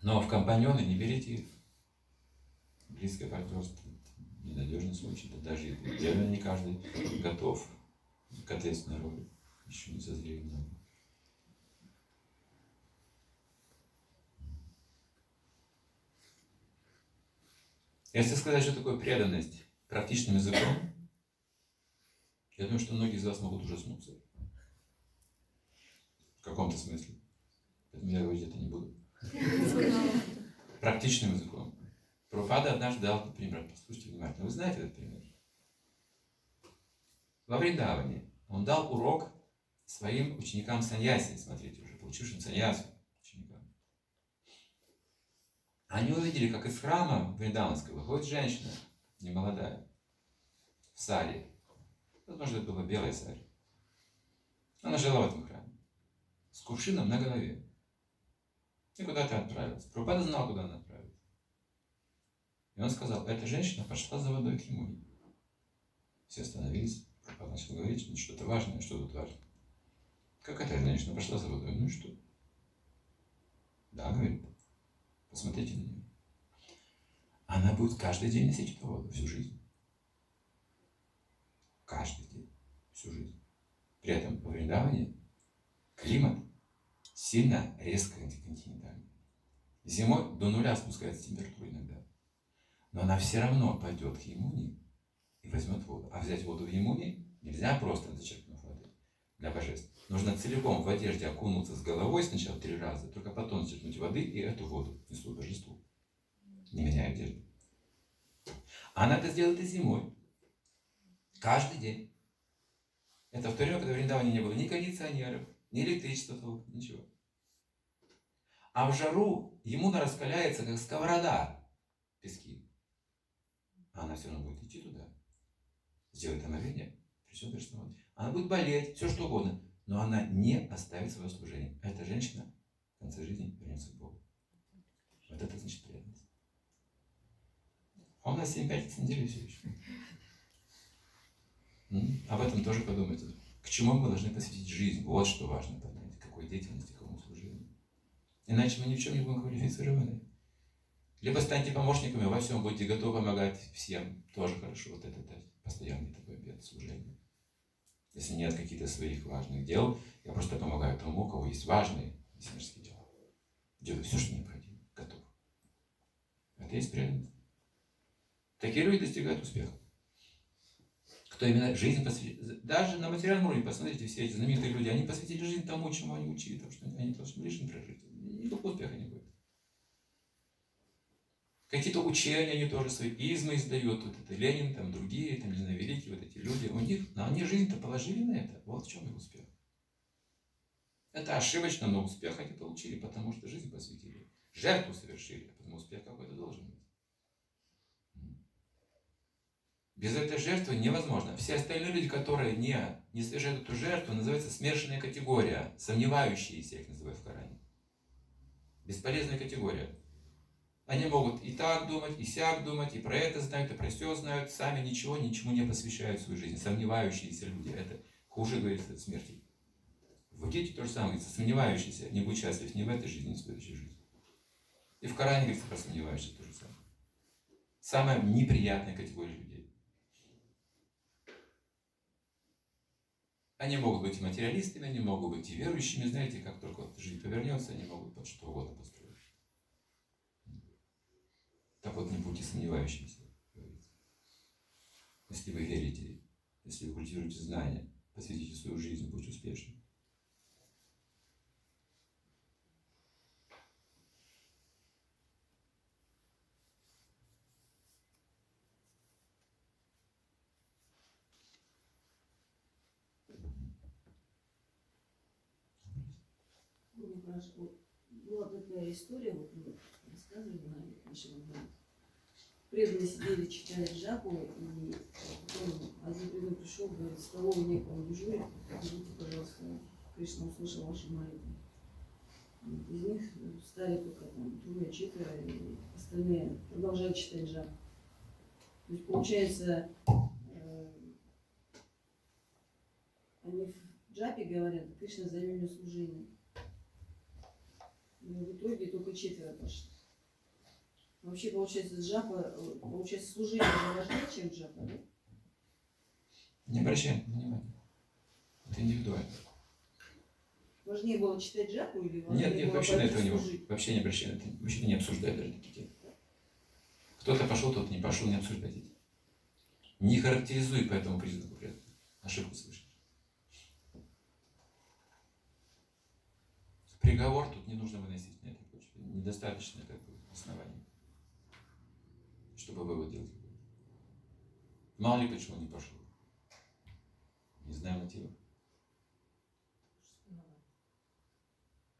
Но в компаньоны не берите их. Близкое партнерство. Ненадежный случай, да даже идеально не каждый готов к ответственной роли, еще не созрели много. Если сказать, что такое преданность практичным языком, я думаю, что многие из вас могут ужаснуться. В каком-то смысле. Поэтому я говорить это не буду. Практичным языком. Прабхупада однажды дал пример, послушайте внимательно, вы знаете этот пример? Во Вриндаване он дал урок своим ученикам саньяси, смотрите, уже получившим саньясу ученикам. Они увидели, как из храма вриндаванского выходит женщина, немолодая, в сари. Возможно, это была белая сари. Она жила в этом храме, с кувшином на голове. И куда-то отправилась. Прабхупада знал, куда она отправилась. И он сказал, эта женщина пошла за водой к нему. Все остановились, Прабхупада начал говорить, ну что-то важное, что тут важно. Как эта женщина пошла за водой? Ну и что? Да, говорит, посмотрите на нее. Она будет каждый день носить эту воду, всю жизнь. Каждый день, всю жизнь. При этом в Вриндаване климат сильно резко антиконтинентальный. Зимой до нуля спускается температура иногда. Но она все равно пойдет к Ямуне и возьмет воду. А взять воду в Ямуне нельзя просто зачерпнув воды для божеств. Нужно целиком в одежде окунуться с головой сначала три раза, только потом зачерпнуть воды и эту воду несут божеству, не меняя одежду. Она это сделает и зимой. Каждый день. Это в то время, когда в Вриндаване не было ни кондиционеров, ни электричества, ничего. А в жару Ямуна раскаляется, как сковорода, пески. А она все равно будет идти туда. сделает омовение, придет Кришна. Она будет болеть, все что угодно, но она не оставит свое служение. Эта женщина в конце жизни вернется к Богу. Вот это значит преданность. А у нас семь пятниц недели все еще. Об этом тоже подумайте. К чему мы должны посвятить жизнь? Вот что важно понять. Какой деятельности, кому служению. Иначе мы ни в чем не будем квалифицированы. Либо станьте помощниками, во всем будете готовы помогать всем. Тоже хорошо. Вот это, это постоянный такой обет служения. Если нет каких-то своих важных дел, я просто помогаю тому, у кого есть важные миссионерские дела. Делаю все, что необходимо. Готов. Это есть преданность. Такие люди достигают успеха. Кто именно жизнь посвятил. Даже на материальном уровне, посмотрите, все эти знаменитые люди, они посвятили жизнь тому, чему они учили, потому что они должны лишним прожить. Никакого успеха не будет. Какие-то учения, они тоже свои измы издают, вот это Ленин, там другие, там, не знаю, великие вот эти люди. У них, но они жизнь-то положили на это. Вот в чем их успех. Это ошибочно, но успех они получили, потому что жизнь посвятили. Жертву совершили, потому успех какой-то должен быть. Без этой жертвы невозможно. Все остальные люди, которые не, не совершают эту жертву, называется смешанная категория. Сомневающиеся, их называют в Коране. Бесполезная категория. Они могут и так думать, и сяк думать, и про это знают, и про все знают. Сами ничего, ничему не посвящают свою жизнь. Сомневающиеся люди. Это хуже, говорится, от смерти. В Гите то же самое. Сомневающиеся не будет счастлив ни в этой жизни, ни в следующей жизни. И в Коране говорится про сомневающихся то же самое. Самая неприятная категория людей. Они могут быть и материалистами, они могут быть и верующими, знаете, как только вот жизнь повернется, они могут под что угодно построить. Так вот, не будьте сомневающимися, говорится. Если вы верите, если вы культивируете знания, посвятите свою жизнь, будьте успешны. Была такая история, вот мы рассказывали на Шримад-Бхагаватам. Преданные сидели, читали джапу, и потом один преданный пришел, говорит, с того некому дежурит, скажите, пожалуйста, Кришна услышал ваши молитвы. Из них встали только там трое-четверо, и остальные продолжают читать джапу. То есть, получается, они в джапе говорят, Кришна займет меня служение. Но в итоге только четверо пошли. Вообще, получается, джапа, получается, служение важнее, чем джапа, да? Не обращай внимания. Это индивидуально. Важнее было читать джапу или важнее Нет, нет, было вообще на это у него вообще не обращай, вообще не обсуждают даже такие темы. Кто-то пошел, тот не пошел, не обсуждать эти. Не характеризуй по этому признаку при этом. Ошибку слышишь. Приговор тут не нужно выносить на этой почве. Недостаточно как бы, оснований, чтобы вывод делать. Мало ли почему не пошел. Не знаю мотива.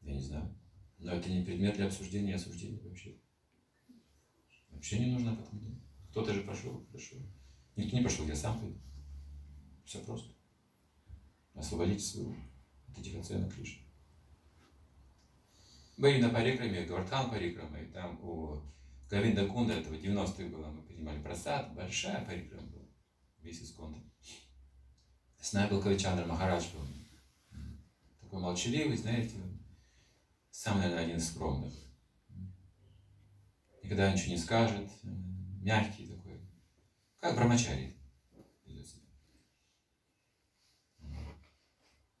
Я не знаю. Но это не предмет для обсуждения и осуждения вообще. Вообще не нужно об этом делать. Кто-то же пошел, пошел. Никто не пошел, я сам пойду. Все просто. Освободите своего от этих оценок лишь. Были на парикраме, Гвардхан парикрама, и там у Говинда Кунда, этого девяностых было, мы принимали просад, большая парикрама была, весь из Кунда. С нами был Кавичандра Махарадж был, такой молчаливый, знаете, сам, наверное, один из скромных. Никогда ничего не скажет, мягкий такой, как брамачари.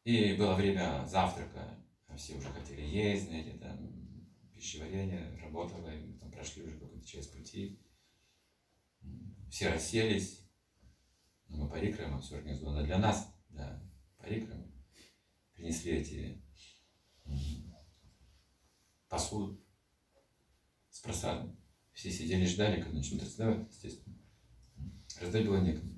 И было время завтрака. Все уже хотели есть, знаете, там пищеварение работало, и мы там прошли уже какую-то часть пути. Все расселись. Но мы парикрама, все организовано для нас, да, парикрама. Принесли эти посуду с просадом. Все сидели, ждали, когда начнут раздавать, естественно. Раздать было некому.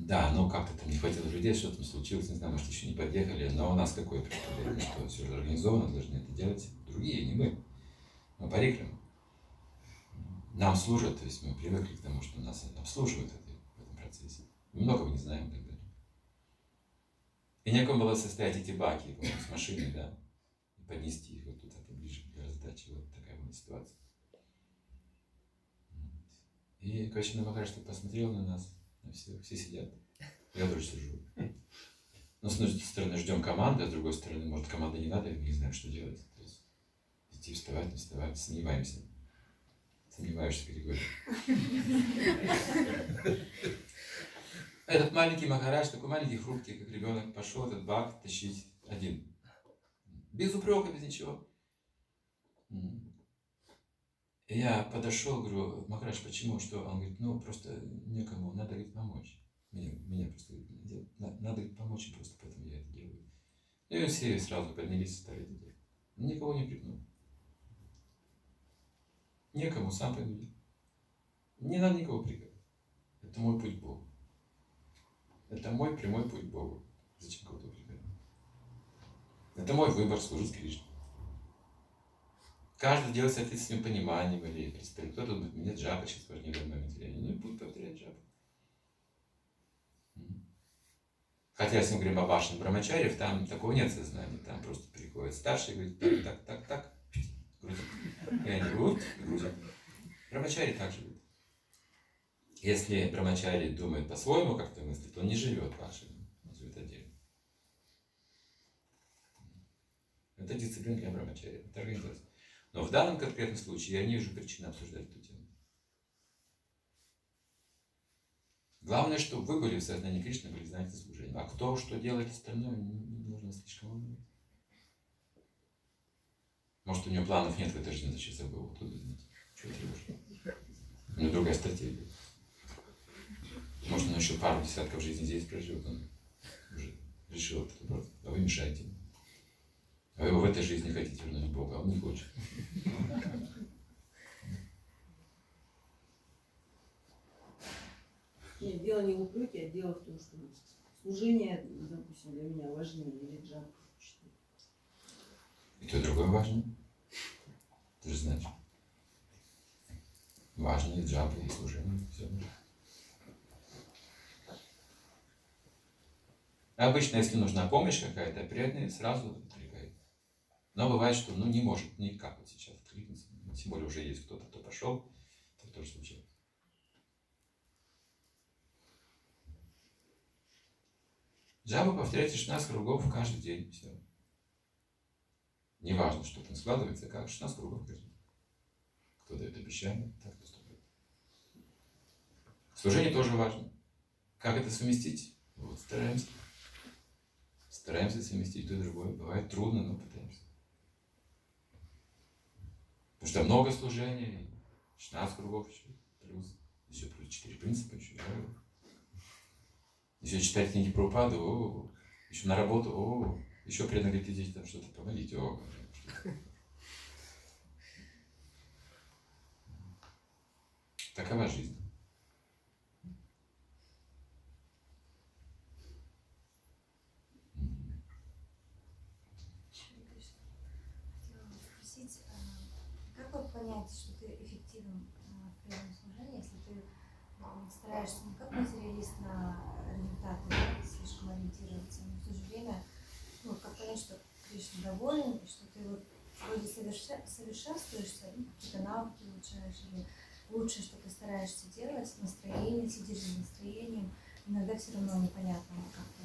Да, но как-то там не хватило людей, что там случилось, не знаю, может еще не подъехали, но у нас какое представление, что все же организовано, должны это делать другие, не мы, мы парикрама. нам служат, то есть мы привыкли к тому, что нас обслуживают в этом процессе. Мы многого не знаем и так далее. И некому было состоять эти баки с машиной, да, и поднести их вот туда поближе для раздачи. Вот такая вот ситуация. И Кришна Махараджа посмотрел на нас, на всех, все сидят. Я тоже сижу. Но с одной стороны ждем команды, а с другой стороны, может, команды не надо, и мы не знаем, что делать. То есть идти вставать, не вставать, сомневаемся. Сомневаешься, Григорий. Этот маленький Махарадж, такой маленький, хрупкий, как ребенок, пошел этот бак тащить один. Без упрека, без ничего. И я подошел, говорю, Махарадж, почему? Что? Он говорит, ну, просто некому, надо, говорит, помочь. Мне, мне просто, говорит, надо, надо говорит, помочь, просто поэтому я это делаю. И все сразу поднялись, стали это делать. Никого не пригнул. Некому, сам поднял. Не надо никого пригнать. Это мой путь к Богу. Это мой прямой путь к Богу. Зачем кого-то пригнать? Это мой выбор служить Кришне. Каждый делает соответственно пониманием или представить. Кто-то думает, мне джапа сейчас важнее в момент времени. Ну и будут повторять джапу. Хотя, если мы говорим о башне брамачарьев, там такого нет сознания. Там просто приходит старший и говорит, так, так, так, так, грузят. И они грузят, грузят. Брамачарьи так живут. Если брамачарьи думает по-своему, как-то мыслит, он не живет башней, он живет отдельно. Это дисциплина для брамачарьев, это организация. Но в данном конкретном случае я не вижу причины обсуждать эту тему. Главное, чтобы вы были в сознании Кришны, были знаете служения. А кто что делает остальное, не нужно слишком волноваться. Может, у него планов нет в этой жизни, зачем забыл? Тут, знаете, чего тревожно? У него другая стратегия. Может, он еще пару десятков жизней здесь проживет, он уже решил этот вопрос. А вы мешаете ему. А вы его в этой жизни хотите вернуть Бога, а он не хочет. Нет, дело не в упреке, а дело в том, что служение, допустим, для меня важнее, или джапа. И то другое важно. Ты же знаешь. Важнее джапа и служение. Все. Обычно, если нужна помощь какая-то, приятная сразу. Но бывает, что ну, не может никак вот сейчас откликнуться. Тем более уже есть кто-то, кто пошел, то тоже случилось. Джапа повторяйте шестнадцать кругов каждый день. Все. Не важно, что там складывается, как шестнадцать кругов каждый день. Кто дает обещание, так поступает. Служение тоже важно. Как это совместить? Вот стараемся. Стараемся совместить то и другое. Бывает трудно, но пытаемся. Потому что много служений, шестнадцать кругов еще, плюс, еще плюс четыре принципа, еще, еще читать книги про упаду, о, еще на работу, о, еще преднагретить там что-то помолить, о. Такова жизнь. Понять, что ты эффективен в преданном служении, если ты стараешься не как материалист на результаты, да, слишком ориентироваться, но в то же время, ну, как понять, что Кришна доволен, и что ты вот вроде совершенствуешься, какие-то навыки улучшаешь, или лучшее, что ты стараешься делать, настроение, сидишь за настроением, иногда все равно непонятно, как ты,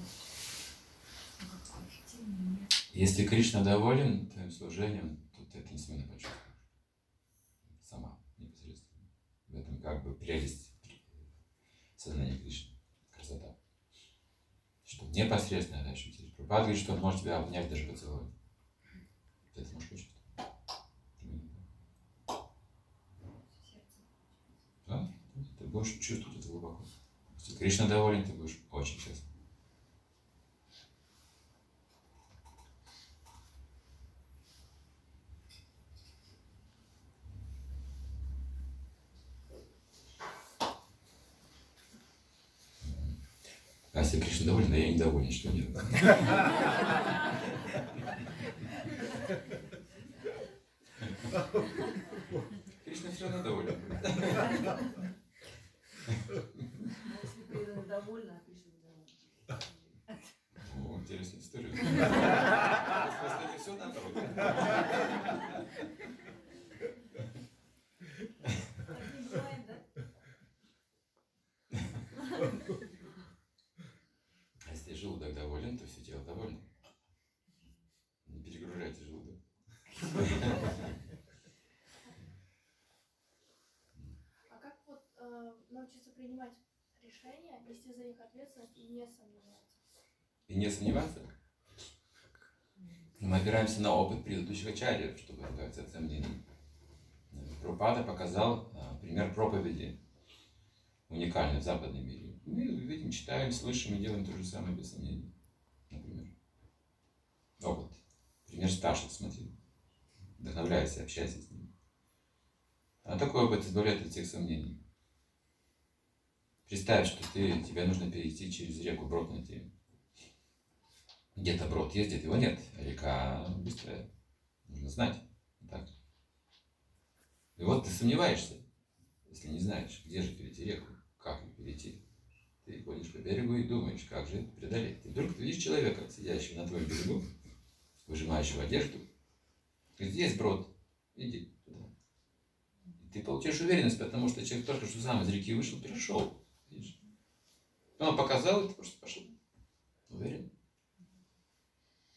ну, как эффективно, нет. Если Кришна доволен твоим служением, то ты это не сильно почувствуешь. Сама, непосредственно. В этом как бы прелесть сознания Кришны, красота. Что непосредственно это ощутить. Прабхупад говорит, что он может тебя обнять, даже поцеловать. Ты это можешь почувствовать. Да? Ты будешь чувствовать это глубоко. Если Кришна доволен, ты будешь очень счастлив. А если Кришна доволен, а я недоволен, что делать? Кришна все равно доволен. А если преданно довольна, а Кришна довольна? О, интересная история. Просто не все наоборот. Объезжаем, да? А если желудок доволен, то все тело довольно. Не перегружайте желудок. А как вот э, научиться принимать решения, нести за них ответственность и не сомневаться? И не сомневаться? Мы опираемся на опыт предыдущих ачарьев, чтобы избавиться от сомнений. Прабхупада показал э, пример проповеди, уникальный в западном мире. Мы видим, читаем, слышим и делаем то же самое без сомнений. Например. Опыт. Пример старших, смотри. Вдохновляйся, общайся с ним. А такой опыт избавляет от всех сомнений. Представь, что ты, тебе нужно перейти через реку, брод найти. Где-то брод есть, где-то его нет. А река быстрая. Нужно знать. Так. И вот ты сомневаешься, если не знаешь, где же перейти реку, как ее перейти. Ты ходишь по берегу и думаешь, как же это преодолеть. И вдруг ты видишь человека, сидящего на твоем берегу, выжимающего одежду. Здесь брод, иди туда. И ты получишь уверенность, потому что человек только что сам из реки вышел, пришел. Видишь? Он показал, и ты просто пошел. Уверен.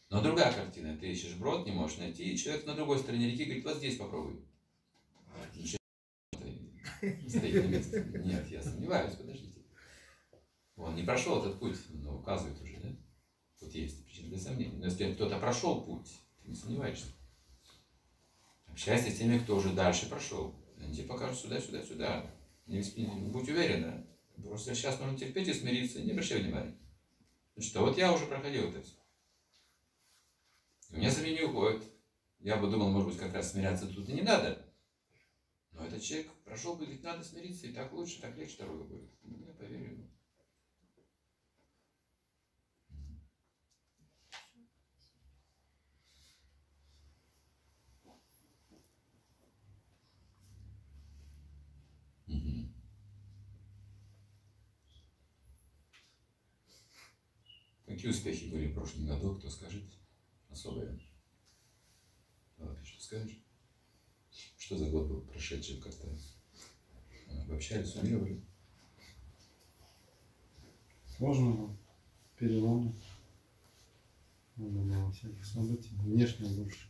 Но другая картина. Ты ищешь брод, не можешь найти, и человек на другой стороне реки говорит, вот здесь попробуй. Нет, я сомневаюсь, подождите. Он не прошел этот путь, но указывает уже, да? Тут есть причина для сомнений. Но если кто-то прошел путь, ты не сомневаешься. Общайся с теми, кто уже дальше прошел. Они тебе покажут сюда, сюда, сюда. Не, не будь уверена. Просто сейчас нужно терпеть и смириться, не обращай внимания. Что вот я уже проходил это все. И у меня сомнения уходят. Я бы думал, может быть, как раз смиряться тут и не надо. Но этот человек прошел бы, говорит, надо смириться, и так лучше, так легче второй будет. Я поверю ему. Какие успехи были в прошлом году, кто скажет? Особые. Давай, что скажешь? Что за год был прошедший, как-то обобщались, суммировали? Сложно было. Переломно. Много было всяких событий. Внешне больше.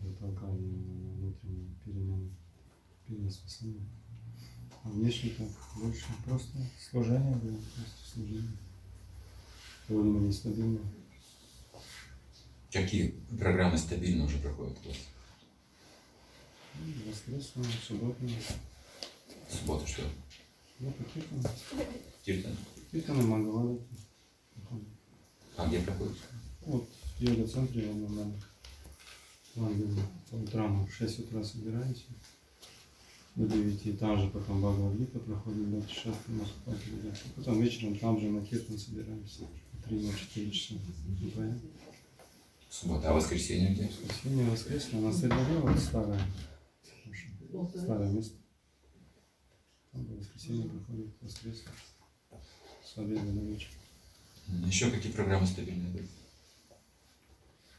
Затолкание внутренние перемены. Переосмысление. А внешне-то больше. Просто служение было. Просто служение. Довольно нестабильно. Какие программы стабильно уже проходят у вас? Воскресная, субботная. Суббота что? Ну, Киртан. Киртан? Киртан и Мангалава. А где проходит? Вот, в йога-центре, по утрам в шесть утра собираемся. До девяти, там же потом Бхагавадгита проходит, да, сейчас наступает, да. Потом вечером там же на Киртан собираемся. три-четыре часа. Понятно? Суббота, а воскресенье где? Воскресенье, воскресенье, у нас это старое, старое место. Там воскресенье проходит, воскресенье, с обеда на вечер. Еще какие программы стабильные были?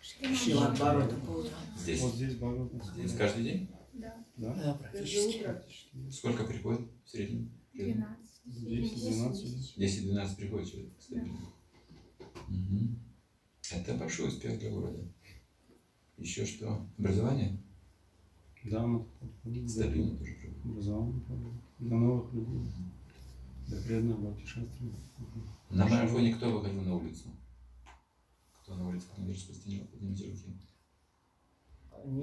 Шримад-Бхагаватам по утрам. Здесь? Вот здесь Бхагаватам. Здесь каждый день? Да. Да, да практически. практически. Сколько приходит в среднем? двенадцать. десять-двенадцать приходит человек стабильно. Да. Угу. Это большой успех для города. Еще что? Образование? Да, мы стабильно тоже проходим. Образование проходим. Для новых людей. Для преданного путешествия. На марафоне кто выходил на улицу? Кто на улице коммунистической стене? Поднимите руки.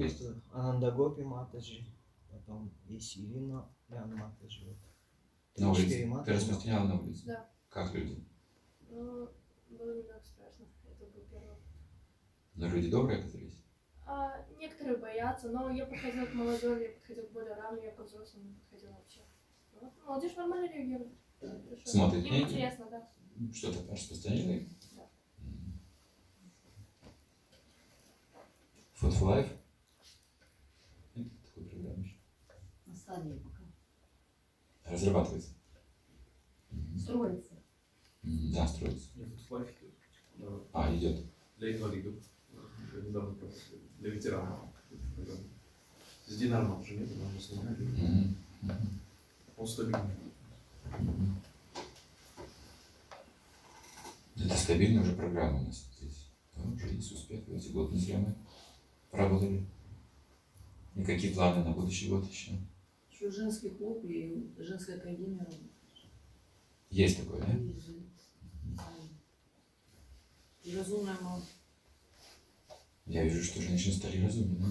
Есть Анандагопи Матаджи, потом есть Ирина Лян Матаджи. На улице? Ты распространяла на улице? Да. Как люди? Ну, было не так страшно. Но люди добрые оказались? А, некоторые боятся, но я подходила к молодежи, я подходила к более равным, я к взрослым не подходила вообще. Вот. Молодежь нормально реагирует. Смотрит книги? Интересно, да. Что-то распространенное? Да. Food for Life? Нет, такой программ еще. стадии пока. Разрабатывается. Строится. Да, строится. А, идет. Для инвалидов. Для ветеранов. С Динармом уже нет, она уже снимает. Он стабильный. Это стабильная уже программа у нас здесь. Там уже есть успех, эти год не мы работали. Никакие планы на будущий год еще? Еще женский клуб и женская академия. Есть такое, да? Есть. И разумная мама. Я вижу, что женщины стали разумными.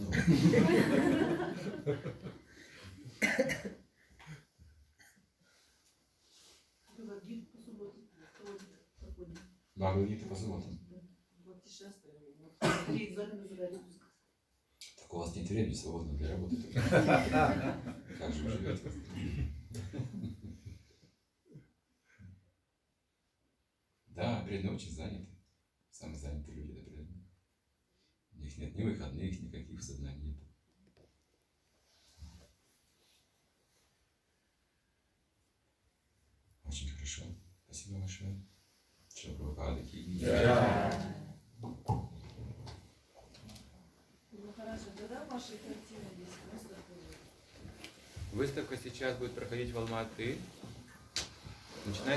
Бхагавадгита по субботам. Бхагавадгита по субботам. Так у вас нет времени свободно для работы. Как же вы живете? Да, преданные очень заняты. Самые занятые люди, да, преданные. У них нет ни выходных, никаких сознаний нет. Очень хорошо. Спасибо большое. Что пропады книги. Ну хорошо, тогда ваши картины здесь просто. Выставка сейчас будет проходить в Алма-Аты. Начинается.